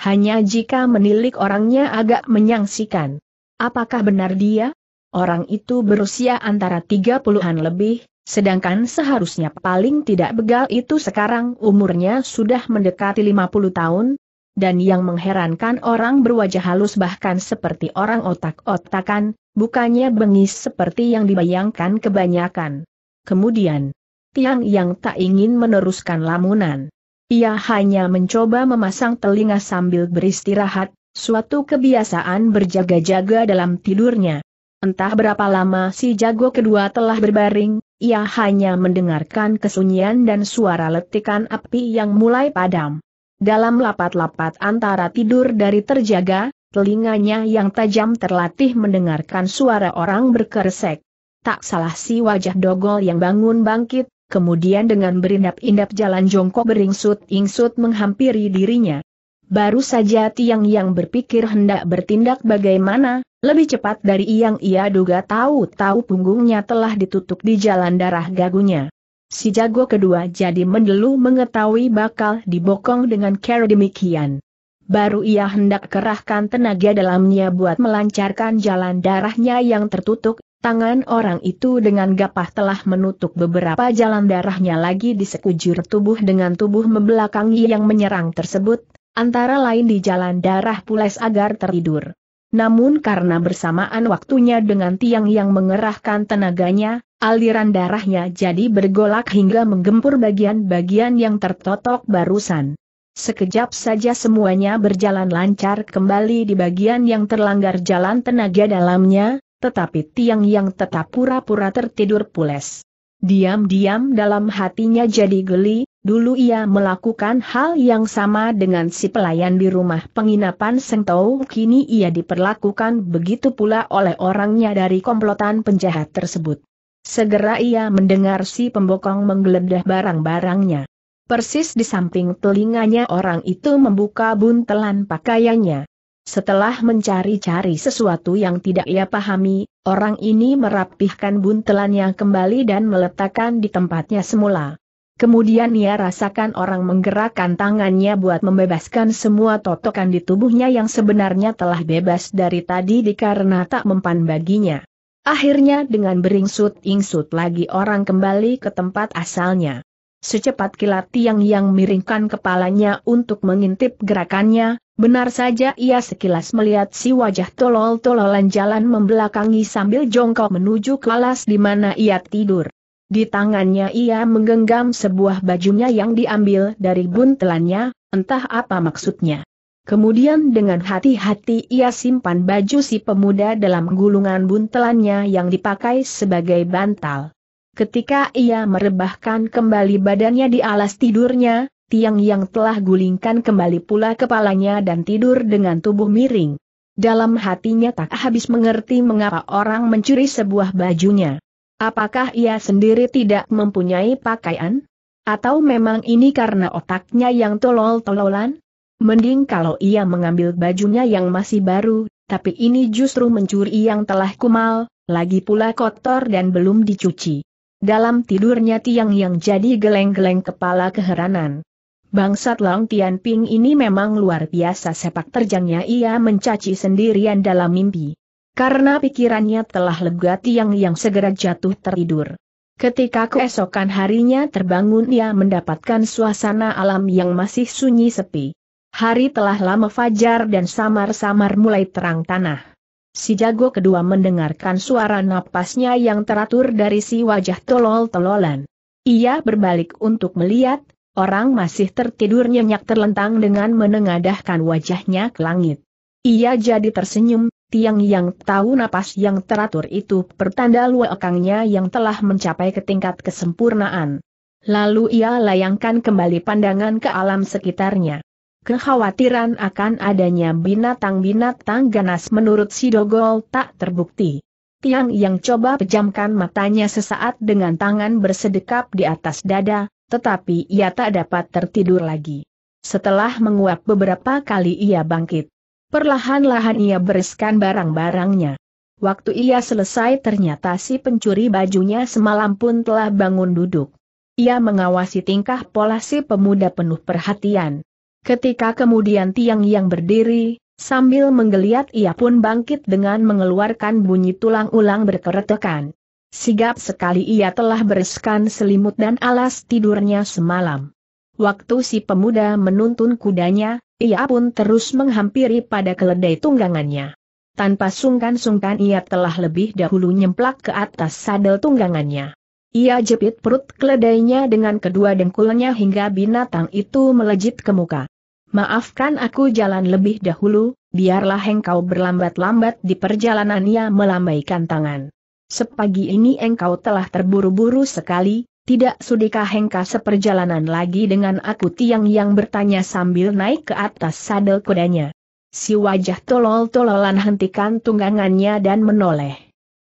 Hanya jika menilik orangnya agak menyangsikan. Apakah benar dia? Orang itu berusia antara tiga puluhan lebih, sedangkan seharusnya paling tidak begal itu sekarang umurnya sudah mendekati lima puluh tahun. Dan yang mengherankan orang berwajah halus bahkan seperti orang otak-otakan, bukannya bengis seperti yang dibayangkan kebanyakan. Kemudian, Tiang Yang tak ingin meneruskan lamunan. Ia hanya mencoba memasang telinga sambil beristirahat, suatu kebiasaan berjaga-jaga dalam tidurnya. Entah berapa lama si jago kedua telah berbaring, ia hanya mendengarkan kesunyian dan suara letikan api yang mulai padam. Dalam lapat-lapat antara tidur dari terjaga, telinganya yang tajam terlatih mendengarkan suara orang berkersek. Tak salah si wajah dogol yang bangun bangkit, kemudian dengan berindap-indap jalan jongkok beringsut-ingsut menghampiri dirinya. Baru saja Tiang Yang berpikir hendak bertindak bagaimana, lebih cepat dari yang ia duga, tahu-tahu punggungnya telah ditutup di jalan darah gagunya. Si jago kedua jadi mendelu mengetahui bakal dibokong dengan cara demikian. Baru ia hendak kerahkan tenaga dalamnya buat melancarkan jalan darahnya yang tertutup, tangan orang itu dengan gapah telah menutup beberapa jalan darahnya lagi di sekujur tubuh dengan tubuh membelakangi yang menyerang tersebut, antara lain di jalan darah pules agar tertidur. Namun karena bersamaan waktunya dengan Tiang Yang mengerahkan tenaganya, aliran darahnya jadi bergolak hingga menggempur bagian-bagian yang tertotok barusan. Sekejap saja semuanya berjalan lancar kembali di bagian yang terlanggar jalan tenaga dalamnya, tetapi Tiang Yang tetap pura-pura tertidur pules. Diam-diam dalam hatinya jadi geli. Dulu ia melakukan hal yang sama dengan si pelayan di rumah penginapan Seng Tau, kini ia diperlakukan begitu pula oleh orangnya dari komplotan penjahat tersebut. Segera ia mendengar si pembokong menggeledah barang-barangnya. Persis di samping telinganya orang itu membuka buntelan pakaiannya. Setelah mencari-cari sesuatu yang tidak ia pahami, Orang ini merapihkan buntelannya kembali dan meletakkan di tempatnya semula. Kemudian ia rasakan orang menggerakkan tangannya buat membebaskan semua totokan di tubuhnya yang sebenarnya telah bebas dari tadi dikarenakan tak mempan baginya. Akhirnya dengan beringsut-ingsut lagi orang kembali ke tempat asalnya. Secepat kilat Tiang Yang miringkan kepalanya untuk mengintip gerakannya, benar saja ia sekilas melihat si wajah tolol-tololan jalan membelakangi sambil jongkok menuju kelas di mana ia tidur. Di tangannya ia menggenggam sebuah bajunya yang diambil dari buntelannya, entah apa maksudnya. Kemudian dengan hati-hati ia simpan baju si pemuda dalam gulungan buntelannya yang dipakai sebagai bantal. Ketika ia merebahkan kembali badannya di alas tidurnya, Tiang Yang telah gulingkan kembali pula kepalanya dan tidur dengan tubuh miring. Dalam hatinya tak habis mengerti mengapa orang mencuri sebuah bajunya. Apakah ia sendiri tidak mempunyai pakaian? Atau memang ini karena otaknya yang tolol-tololan? Mending kalau ia mengambil bajunya yang masih baru, tapi ini justru mencuri yang telah kumal, lagi pula kotor dan belum dicuci. Dalam tidurnya Tiang Yang jadi geleng-geleng kepala keheranan. Bangsat Long Tianping ini memang luar biasa sepak terjangnya, ia mencaci sendirian dalam mimpi. Karena pikirannya telah lega Tiang Yang segera jatuh tertidur. Ketika keesokan harinya terbangun ia mendapatkan suasana alam yang masih sunyi sepi. Hari telah lama fajar dan samar-samar mulai terang tanah. Si jago kedua mendengarkan suara napasnya yang teratur dari si wajah tolol-tololan. Ia berbalik untuk melihat, orang masih tertidur nyenyak terlentang dengan menengadahkan wajahnya ke langit. Ia jadi tersenyum, Tiang Yang tahu napas yang teratur itu pertanda luakangnya yang telah mencapai ke tingkat kesempurnaan. Lalu ia layangkan kembali pandangan ke alam sekitarnya. Kekhawatiran akan adanya binatang-binatang ganas menurut si Dogol tak terbukti. Tiang Yang coba pejamkan matanya sesaat dengan tangan bersedekap di atas dada, tetapi ia tak dapat tertidur lagi. Setelah menguap beberapa kali ia bangkit. Perlahan-lahan ia bereskan barang-barangnya. Waktu ia selesai ternyata si pencuri bajunya semalam pun telah bangun duduk. Ia mengawasi tingkah pola si pemuda penuh perhatian. Ketika kemudian Tiang Yang berdiri, sambil menggeliat ia pun bangkit dengan mengeluarkan bunyi tulang-ulang berkeretekan. Sigap sekali ia telah bereskan selimut dan alas tidurnya semalam. Waktu si pemuda menuntun kudanya, ia pun terus menghampiri pada keledai tunggangannya. Tanpa sungkan-sungkan ia telah lebih dahulu nyemplak ke atas sadel tunggangannya. Ia jepit perut keledainya dengan kedua dengkulnya hingga binatang itu melejit ke muka. "Maafkan aku jalan lebih dahulu, biarlah engkau berlambat-lambat di perjalanan." Ia melambaikan tangan. "Sepagi ini engkau telah terburu-buru sekali, tidak sudikah engkau seperjalanan lagi dengan aku?" Tiang Yang bertanya sambil naik ke atas sadel kudanya. Si wajah tolol-tololan hentikan tunggangannya dan menoleh.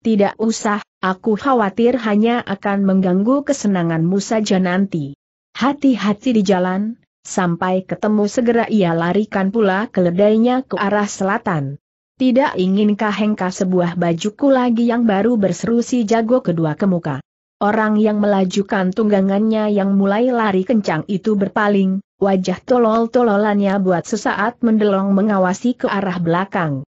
"Tidak usah, aku khawatir hanya akan mengganggu kesenanganmu saja nanti. Hati-hati di jalan, sampai ketemu." Segera ia larikan pula keledainya ke arah selatan. "Tidak inginkah hengka sebuah bajuku lagi yang baru?" berseru si jago kedua ke muka. Orang yang melajukan tunggangannya yang mulai lari kencang itu berpaling, wajah tolol-tololannya buat sesaat mendelong mengawasi ke arah belakang.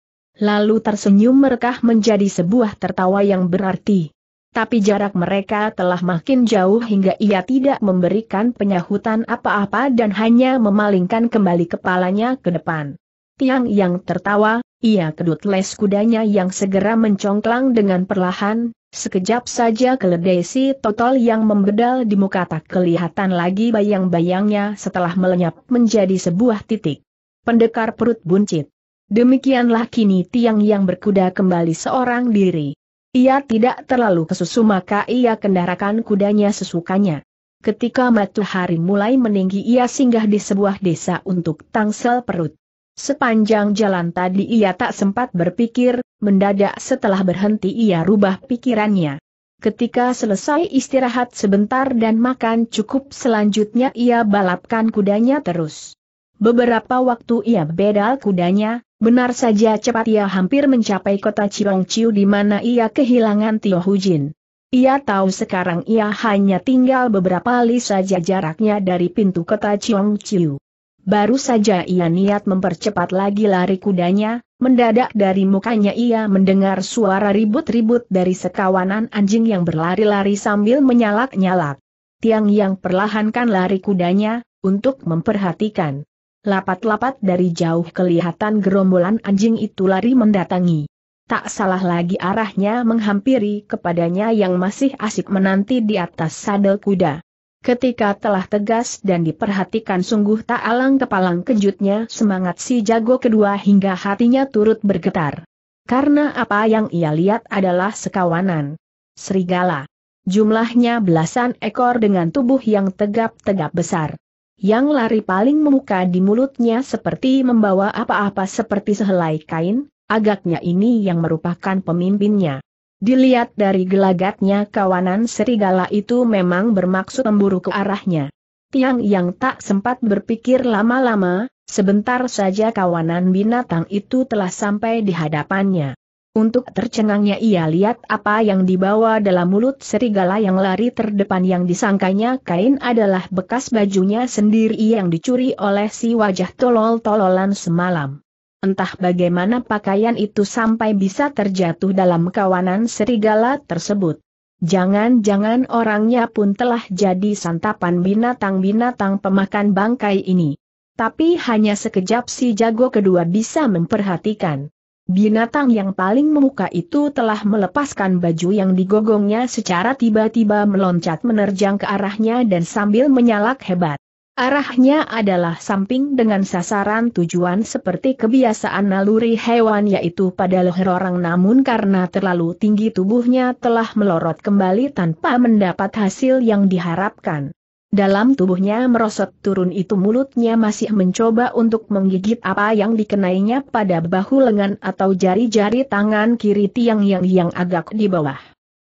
Lalu tersenyum merekah menjadi sebuah tertawa yang berarti. Tapi jarak mereka telah makin jauh hingga ia tidak memberikan penyahutan apa-apa dan hanya memalingkan kembali kepalanya ke depan. Tiang Yang tertawa, ia kedut les kudanya yang segera mencongklang dengan perlahan, sekejap saja keledai si totol yang membedal di muka tak kelihatan lagi bayang-bayangnya setelah melenyap menjadi sebuah titik. Pendekar perut buncit. Demikianlah kini Tiang Yang berkuda kembali seorang diri. Ia tidak terlalu kesusu maka ia kendarakan kudanya sesukanya. Ketika matahari mulai meninggi ia singgah di sebuah desa untuk tangsel perut. Sepanjang jalan tadi ia tak sempat berpikir, mendadak setelah berhenti ia rubah pikirannya. Ketika selesai istirahat sebentar dan makan cukup selanjutnya ia balapkan kudanya terus. Beberapa waktu ia bedal kudanya, Benar saja cepat ia hampir mencapai kota Cheongchiu di mana ia kehilangan Tio Hujin. Ia tahu sekarang ia hanya tinggal beberapa li saja jaraknya dari pintu kota Cheongchiu. Baru saja ia niat mempercepat lagi lari kudanya, mendadak dari mukanya ia mendengar suara ribut-ribut dari sekawanan anjing yang berlari-lari sambil menyalak-nyalak. Tiang yang perlahankan lari kudanya, untuk memperhatikan. Lapat-lapat dari jauh kelihatan gerombolan anjing itu lari mendatangi. Tak salah lagi arahnya menghampiri kepadanya yang masih asik menanti di atas sadel kuda. Ketika telah tegas dan diperhatikan sungguh tak alang kepalang kejutnya semangat si jago kedua hingga hatinya turut bergetar. Karena apa yang ia lihat adalah sekawanan serigala. Jumlahnya belasan ekor dengan tubuh yang tegap-tegap besar. Yang lari paling memuka di mulutnya seperti membawa apa-apa seperti sehelai kain, agaknya ini yang merupakan pemimpinnya. Dilihat dari gelagatnya kawanan serigala itu memang bermaksud memburu ke arahnya. Tiang yang tak sempat berpikir lama-lama, sebentar saja kawanan binatang itu telah sampai di hadapannya. Untuk tercengangnya ia lihat apa yang dibawa dalam mulut serigala yang lari terdepan yang disangkanya kain adalah bekas bajunya sendiri yang dicuri oleh si wajah tolol-tololan semalam. Entah bagaimana pakaian itu sampai bisa terjatuh dalam kawanan serigala tersebut. Jangan-jangan orangnya pun telah jadi santapan binatang-binatang pemakan bangkai ini. Tapi hanya sekejap si jago kedua bisa memperhatikan. Binatang yang paling memuka itu telah melepaskan baju yang digogongnya secara tiba-tiba meloncat menerjang ke arahnya dan sambil menyalak hebat. Arahnya adalah samping dengan sasaran tujuan seperti kebiasaan naluri hewan yaitu pada leher orang, namun karena terlalu tinggi tubuhnya telah melorot kembali tanpa mendapat hasil yang diharapkan. Dalam tubuhnya merosot turun itu mulutnya masih mencoba untuk menggigit apa yang dikenainya pada bahu lengan atau jari-jari tangan kiri tiang yang yang agak di bawah.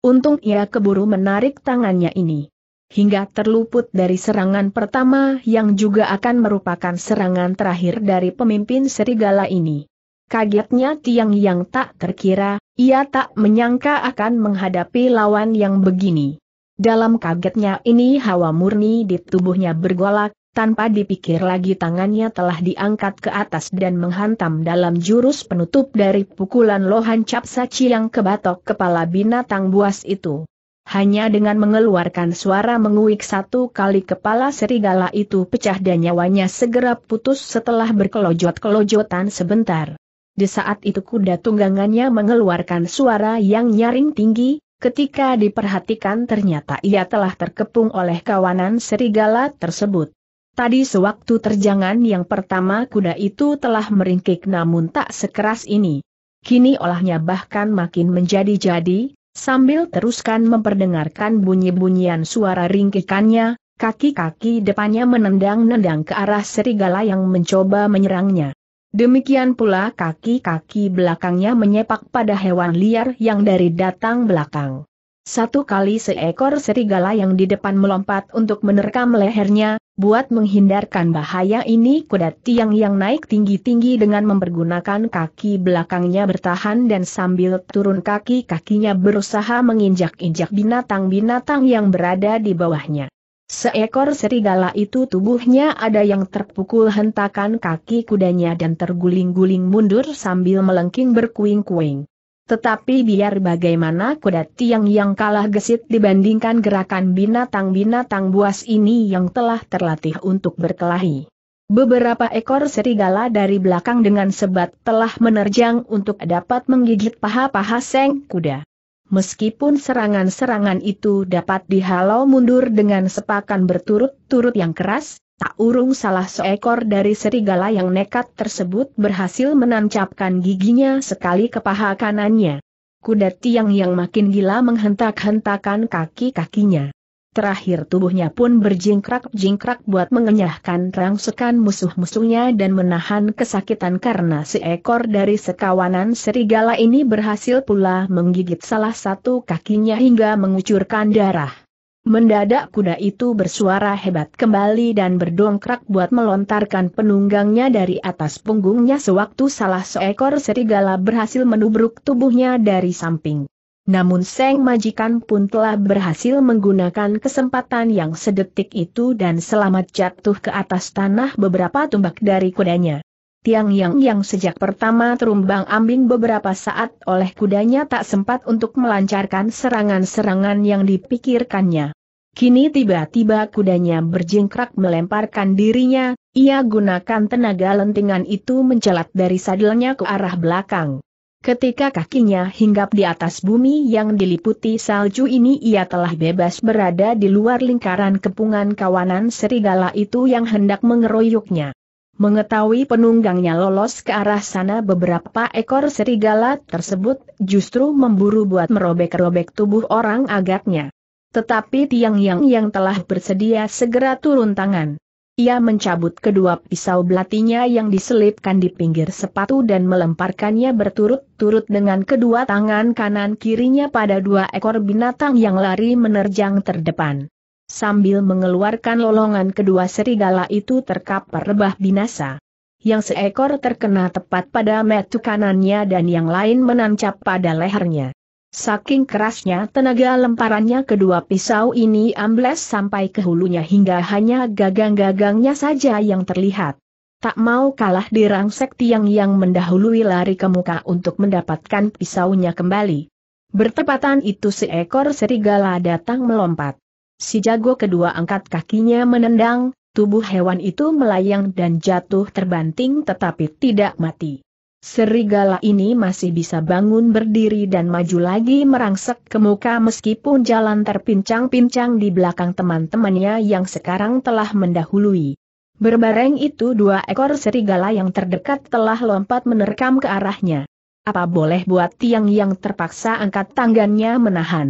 Untung ia keburu menarik tangannya ini. Hingga terluput dari serangan pertama yang juga akan merupakan serangan terakhir dari pemimpin serigala ini. Kagetnya tiang yang tak terkira, ia tak menyangka akan menghadapi lawan yang begini. Dalam kagetnya ini hawa murni di tubuhnya bergolak, tanpa dipikir lagi tangannya telah diangkat ke atas dan menghantam dalam jurus penutup dari pukulan lohan capsaci yang kebatok kepala binatang buas itu. Hanya dengan mengeluarkan suara menguik satu kali kepala serigala itu pecah dan nyawanya segera putus setelah berkelojot-kelojotan sebentar. Di saat itu kuda tunggangannya mengeluarkan suara yang nyaring tinggi. Ketika diperhatikan ternyata ia telah terkepung oleh kawanan serigala tersebut. Tadi sewaktu terjangan yang pertama kuda itu telah meringkik namun tak sekeras ini. Kini olahnya bahkan makin menjadi-jadi, sambil teruskan memperdengarkan bunyi-bunyian suara ringkikannya, kaki-kaki depannya menendang-nendang ke arah serigala yang mencoba menyerangnya. Demikian pula kaki-kaki belakangnya menyepak pada hewan liar yang dari datang belakang. Satu kali seekor serigala yang di depan melompat untuk menerkam lehernya, buat menghindarkan bahaya ini kuda tiang yang naik tinggi-tinggi dengan mempergunakan kaki belakangnya bertahan dan sambil turun kaki-kakinya berusaha menginjak-injak binatang-binatang yang berada di bawahnya. Seekor serigala itu tubuhnya ada yang terpukul hentakan kaki kudanya dan terguling-guling mundur sambil melengking berkuing-kuing. Tetapi biar bagaimana kuda tiang yang kalah gesit dibandingkan gerakan binatang-binatang buas ini yang telah terlatih untuk berkelahi. Beberapa ekor serigala dari belakang dengan sebat telah menerjang untuk dapat menggigit paha-paha seng kuda. Meskipun serangan-serangan itu dapat dihalau mundur dengan sepakan berturut-turut yang keras, tak urung salah seekor dari serigala yang nekat tersebut berhasil menancapkan giginya sekali ke paha kanannya. Kuda tiang yang makin gila menghentak-hentakan kaki-kakinya. Terakhir tubuhnya pun berjingkrak-jingkrak buat mengenyahkan rangsekan musuh-musuhnya dan menahan kesakitan karena seekor dari sekawanan serigala ini berhasil pula menggigit salah satu kakinya hingga mengucurkan darah. Mendadak kuda itu bersuara hebat kembali dan berdongkrak buat melontarkan penunggangnya dari atas punggungnya sewaktu salah seekor serigala berhasil menubruk tubuhnya dari samping. Namun Seng Majikan pun telah berhasil menggunakan kesempatan yang sedetik itu dan selamat jatuh ke atas tanah beberapa tumbak dari kudanya. Tiang Yang yang sejak pertama terumbang-ambing beberapa saat oleh kudanya tak sempat untuk melancarkan serangan-serangan yang dipikirkannya. Kini tiba-tiba kudanya berjingkrak melemparkan dirinya, ia gunakan tenaga lentingan itu mencelat dari sadelnya ke arah belakang. Ketika kakinya hinggap di atas bumi yang diliputi salju ini ia telah bebas berada di luar lingkaran kepungan kawanan serigala itu yang hendak mengeroyoknya. Mengetahui penunggangnya lolos ke arah sana beberapa ekor serigala tersebut justru memburu buat merobek-robek tubuh orang agaknya. Tetapi Tiang Yang yang telah bersedia segera turun tangan. Ia mencabut kedua pisau belatinya yang diselipkan di pinggir sepatu dan melemparkannya berturut-turut dengan kedua tangan kanan kirinya pada dua ekor binatang yang lari menerjang terdepan. Sambil mengeluarkan lolongan kedua serigala itu terkapar rebah binasa. Yang seekor terkena tepat pada mata kanannya dan yang lain menancap pada lehernya. Saking kerasnya tenaga lemparannya kedua pisau ini ambles sampai ke hulunya hingga hanya gagang-gagangnya saja yang terlihat. Tak mau kalah dirangsek Tiang Yang mendahului lari ke muka untuk mendapatkan pisaunya kembali. Bertepatan itu seekor serigala datang melompat. Si jago kedua angkat kakinya menendang, tubuh hewan itu melayang dan jatuh terbanting tetapi tidak mati. Serigala ini masih bisa bangun berdiri dan maju lagi merangsek ke muka meskipun jalan terpincang-pincang di belakang teman-temannya yang sekarang telah mendahului. Berbareng itu dua ekor serigala yang terdekat telah lompat menerkam ke arahnya. Apa boleh buat Tiang Yang terpaksa angkat tangannya menahan.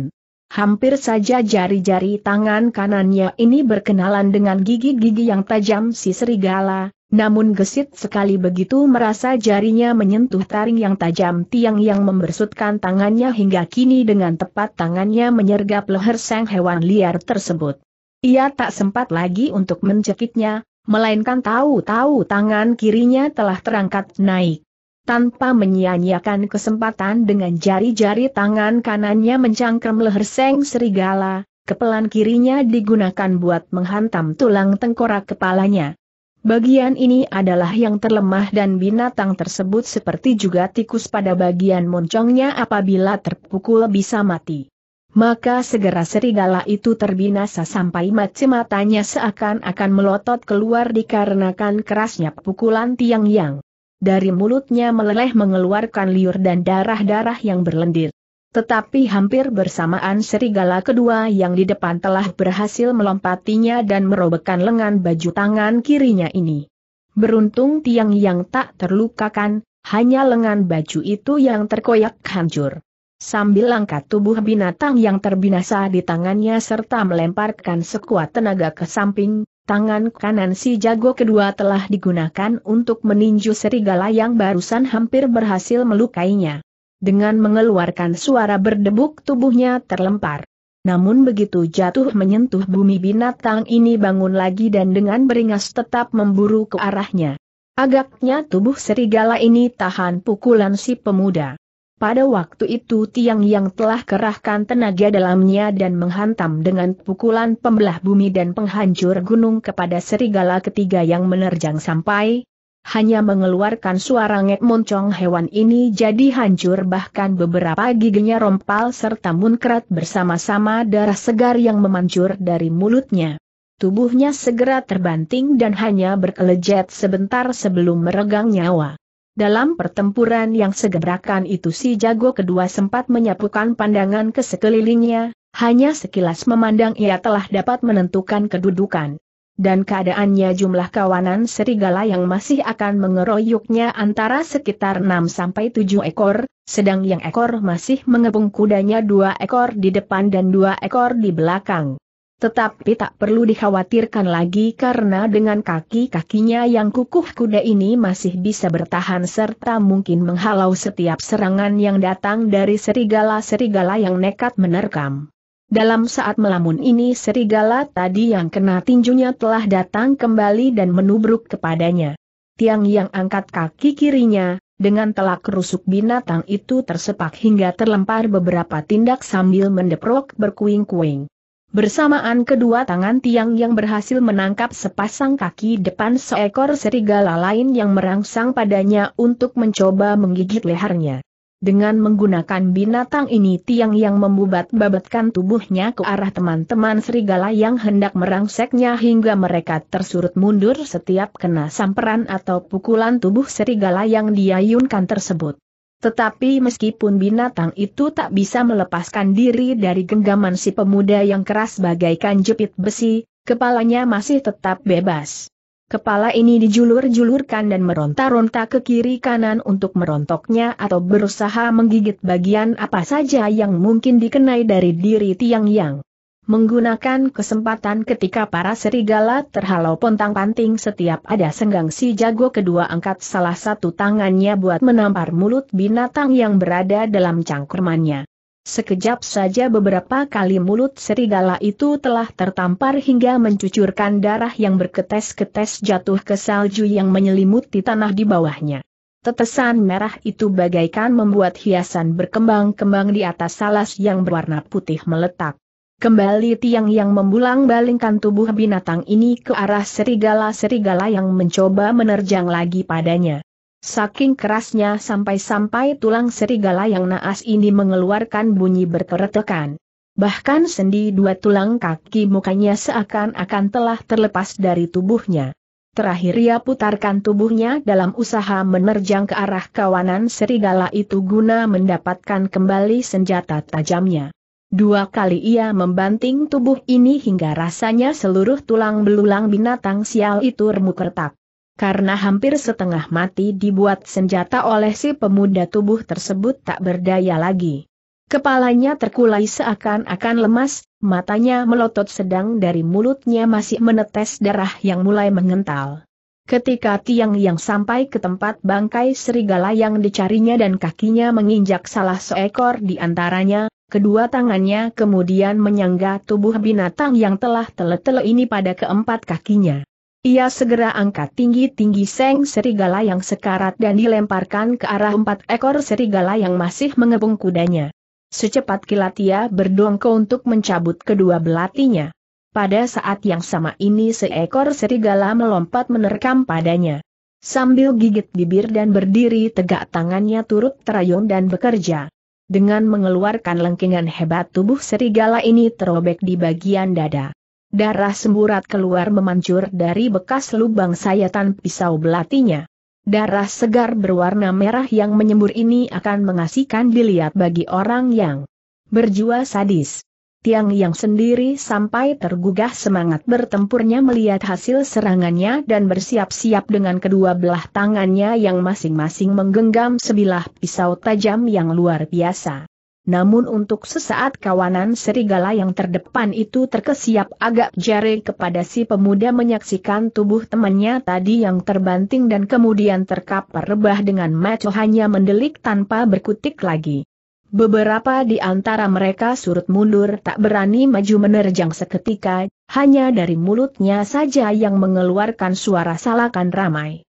Hampir saja jari-jari tangan kanannya ini berkenalan dengan gigi-gigi yang tajam si serigala, namun gesit sekali begitu merasa jarinya menyentuh taring yang tajam Tiang Yang membersutkan tangannya hingga kini dengan tepat tangannya menyergap leher sang hewan liar tersebut. Ia tak sempat lagi untuk mencekiknya, melainkan tahu-tahu tangan kirinya telah terangkat naik. Tanpa menyia-nyiakan kesempatan dengan jari-jari tangan kanannya mencangkram leher seng serigala, kepelan kirinya digunakan buat menghantam tulang tengkorak kepalanya. Bagian ini adalah yang terlemah dan binatang tersebut seperti juga tikus pada bagian moncongnya apabila terpukul bisa mati. Maka segera serigala itu terbinasa sampai mata-matanya seakan-akan melotot keluar dikarenakan kerasnya pukulan Tiang Yang. Dari mulutnya meleleh mengeluarkan liur dan darah-darah yang berlendir. Tetapi hampir bersamaan serigala kedua yang di depan telah berhasil melompatinya dan merobekkan lengan baju tangan kirinya ini. Beruntung Tiang Yang tak terlukakan, hanya lengan baju itu yang terkoyak hancur. Sambil angkat tubuh binatang yang terbinasa di tangannya serta melemparkan sekuat tenaga ke samping, tangan kanan si jago kedua telah digunakan untuk meninju serigala yang barusan hampir berhasil melukainya. Dengan mengeluarkan suara berdebuk tubuhnya terlempar. Namun begitu jatuh menyentuh bumi binatang ini bangun lagi dan dengan beringas tetap memburu ke arahnya. Agaknya tubuh serigala ini tahan pukulan si pemuda. Pada waktu itu Tiang Yang telah kerahkan tenaga dalamnya dan menghantam dengan pukulan pembelah bumi dan penghancur gunung kepada serigala ketiga yang menerjang sampai hanya mengeluarkan suara ngek moncong hewan ini jadi hancur bahkan beberapa giginya rompal serta munkrat bersama-sama darah segar yang memancur dari mulutnya. Tubuhnya segera terbanting dan hanya berkelejet sebentar sebelum meregang nyawa. Dalam pertempuran yang segebrakan itu si jago kedua sempat menyapukan pandangan ke sekelilingnya, hanya sekilas memandang ia telah dapat menentukan kedudukan. Dan keadaannya jumlah kawanan serigala yang masih akan mengeroyoknya antara sekitar enam sampai tujuh ekor, sedang yang ekor masih mengepung kudanya dua ekor di depan dan dua ekor di belakang. Tetapi tak perlu dikhawatirkan lagi karena dengan kaki-kakinya yang kukuh kuda ini masih bisa bertahan serta mungkin menghalau setiap serangan yang datang dari serigala-serigala yang nekat menerkam. Dalam saat melamun ini serigala tadi yang kena tinjunya telah datang kembali dan menubruk kepadanya. Tiang yang angkat kaki kirinya, dengan telak rusuk binatang itu tersepak hingga terlempar beberapa tindak sambil mendeprok berkuing-kuing. Bersamaan kedua tangan tiang yang berhasil menangkap sepasang kaki depan seekor serigala lain yang merangsang padanya untuk mencoba menggigit lehernya. Dengan menggunakan binatang ini tiang yang membubat-babatkan tubuhnya ke arah teman-teman serigala yang hendak merangseknya hingga mereka tersurut mundur setiap kena samperan atau pukulan tubuh serigala yang diayunkan tersebut. Tetapi meskipun binatang itu tak bisa melepaskan diri dari genggaman si pemuda yang keras bagaikan jepit besi, kepalanya masih tetap bebas. Kepala ini dijulur-julurkan dan meronta-ronta ke kiri kanan untuk merontoknya atau berusaha menggigit bagian apa saja yang mungkin dikenai dari diri tiang yang. Menggunakan kesempatan ketika para serigala terhalau pontang-panting setiap ada senggang si jago kedua angkat salah satu tangannya buat menampar mulut binatang yang berada dalam cangkirmannya. Sekejap saja beberapa kali mulut serigala itu telah tertampar hingga mencucurkan darah yang berketes-ketes jatuh ke salju yang menyelimuti tanah di bawahnya. Tetesan merah itu bagaikan membuat hiasan berkembang-kembang di atas alas yang berwarna putih meletak. Kembali tiang yang membulang-balingkan tubuh binatang ini ke arah serigala-serigala yang mencoba menerjang lagi padanya. Saking kerasnya sampai-sampai tulang serigala yang naas ini mengeluarkan bunyi berkeretekan. Bahkan sendi dua tulang kaki mukanya seakan-akan telah terlepas dari tubuhnya. Terakhir ia putarkan tubuhnya dalam usaha menerjang ke arah kawanan serigala itu guna mendapatkan kembali senjata tajamnya. Dua kali ia membanting tubuh ini hingga rasanya seluruh tulang belulang binatang sial itu remuk retak. Karena hampir setengah mati dibuat senjata oleh si pemuda tubuh tersebut tak berdaya lagi. Kepalanya terkulai seakan-akan lemas, matanya melotot sedang dari mulutnya masih menetes darah yang mulai mengental. Ketika tiang yang sampai ke tempat bangkai serigala yang dicarinya dan kakinya menginjak salah seekor di antaranya, kedua tangannya kemudian menyangga tubuh binatang yang telah tele-tele ini pada keempat kakinya. Ia segera angkat tinggi-tinggi seng serigala yang sekarat dan dilemparkan ke arah empat ekor serigala yang masih mengepung kudanya. Secepat kilat ia berdongko untuk mencabut kedua belatinya. Pada saat yang sama ini seekor serigala melompat menerkam padanya. Sambil gigit bibir dan berdiri tegak tangannya turut terayun dan bekerja. Dengan mengeluarkan lengkingan hebat tubuh serigala ini terobek di bagian dada. Darah semburat keluar memancur dari bekas lubang sayatan pisau belatinya. Darah segar berwarna merah yang menyembur ini akan mengasihkan dilihat bagi orang yang berjiwa sadis. Tiang yang sendiri sampai tergugah semangat bertempurnya melihat hasil serangannya dan bersiap-siap dengan kedua belah tangannya yang masing-masing menggenggam sebilah pisau tajam yang luar biasa. Namun untuk sesaat kawanan serigala yang terdepan itu terkesiap agak jari kepada si pemuda menyaksikan tubuh temannya tadi yang terbanting dan kemudian terkapar rebah dengan mata hanya mendelik tanpa berkutik lagi. Beberapa di antara mereka surut mundur tak berani maju menerjang seketika, hanya dari mulutnya saja yang mengeluarkan suara salakan ramai.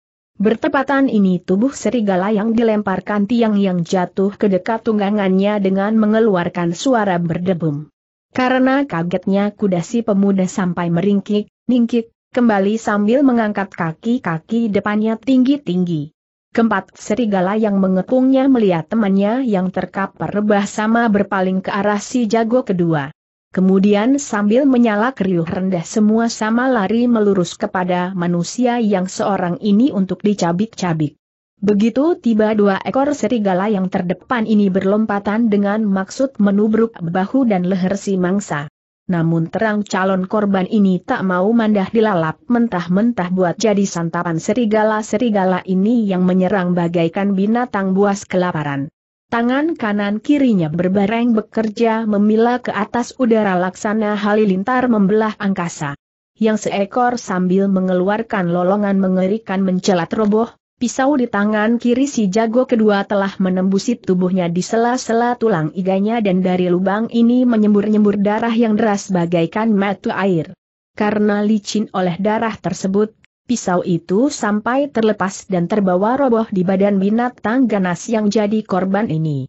Bertepatan ini tubuh serigala yang dilemparkan tiang yang jatuh ke dekat tunggangannya dengan mengeluarkan suara berdebum. Karena kagetnya kuda si pemuda sampai meringkik, ningkik, kembali sambil mengangkat kaki-kaki depannya tinggi-tinggi. Keempat serigala yang mengepungnya melihat temannya yang terkapar rebah sama berpaling ke arah si jago kedua. Kemudian sambil menyala riuh rendah semua sama lari melurus kepada manusia yang seorang ini untuk dicabik-cabik. Begitu tiba dua ekor serigala yang terdepan ini berlompatan dengan maksud menubruk bahu dan leher si mangsa. Namun terang calon korban ini tak mau mandah dilalap mentah-mentah buat jadi santapan serigala-serigala ini yang menyerang bagaikan binatang buas kelaparan. Tangan kanan kirinya berbareng bekerja memila ke atas udara laksana halilintar membelah angkasa. Yang seekor sambil mengeluarkan lolongan mengerikan mencelat roboh, Pisau di tangan kiri si jago kedua telah menembusi tubuhnya di sela-sela tulang iganya dan dari lubang ini menyembur-nyembur darah yang deras bagaikan mata air. Karena licin oleh darah tersebut, pisau itu sampai terlepas dan terbawa roboh di badan binatang ganas yang jadi korban ini.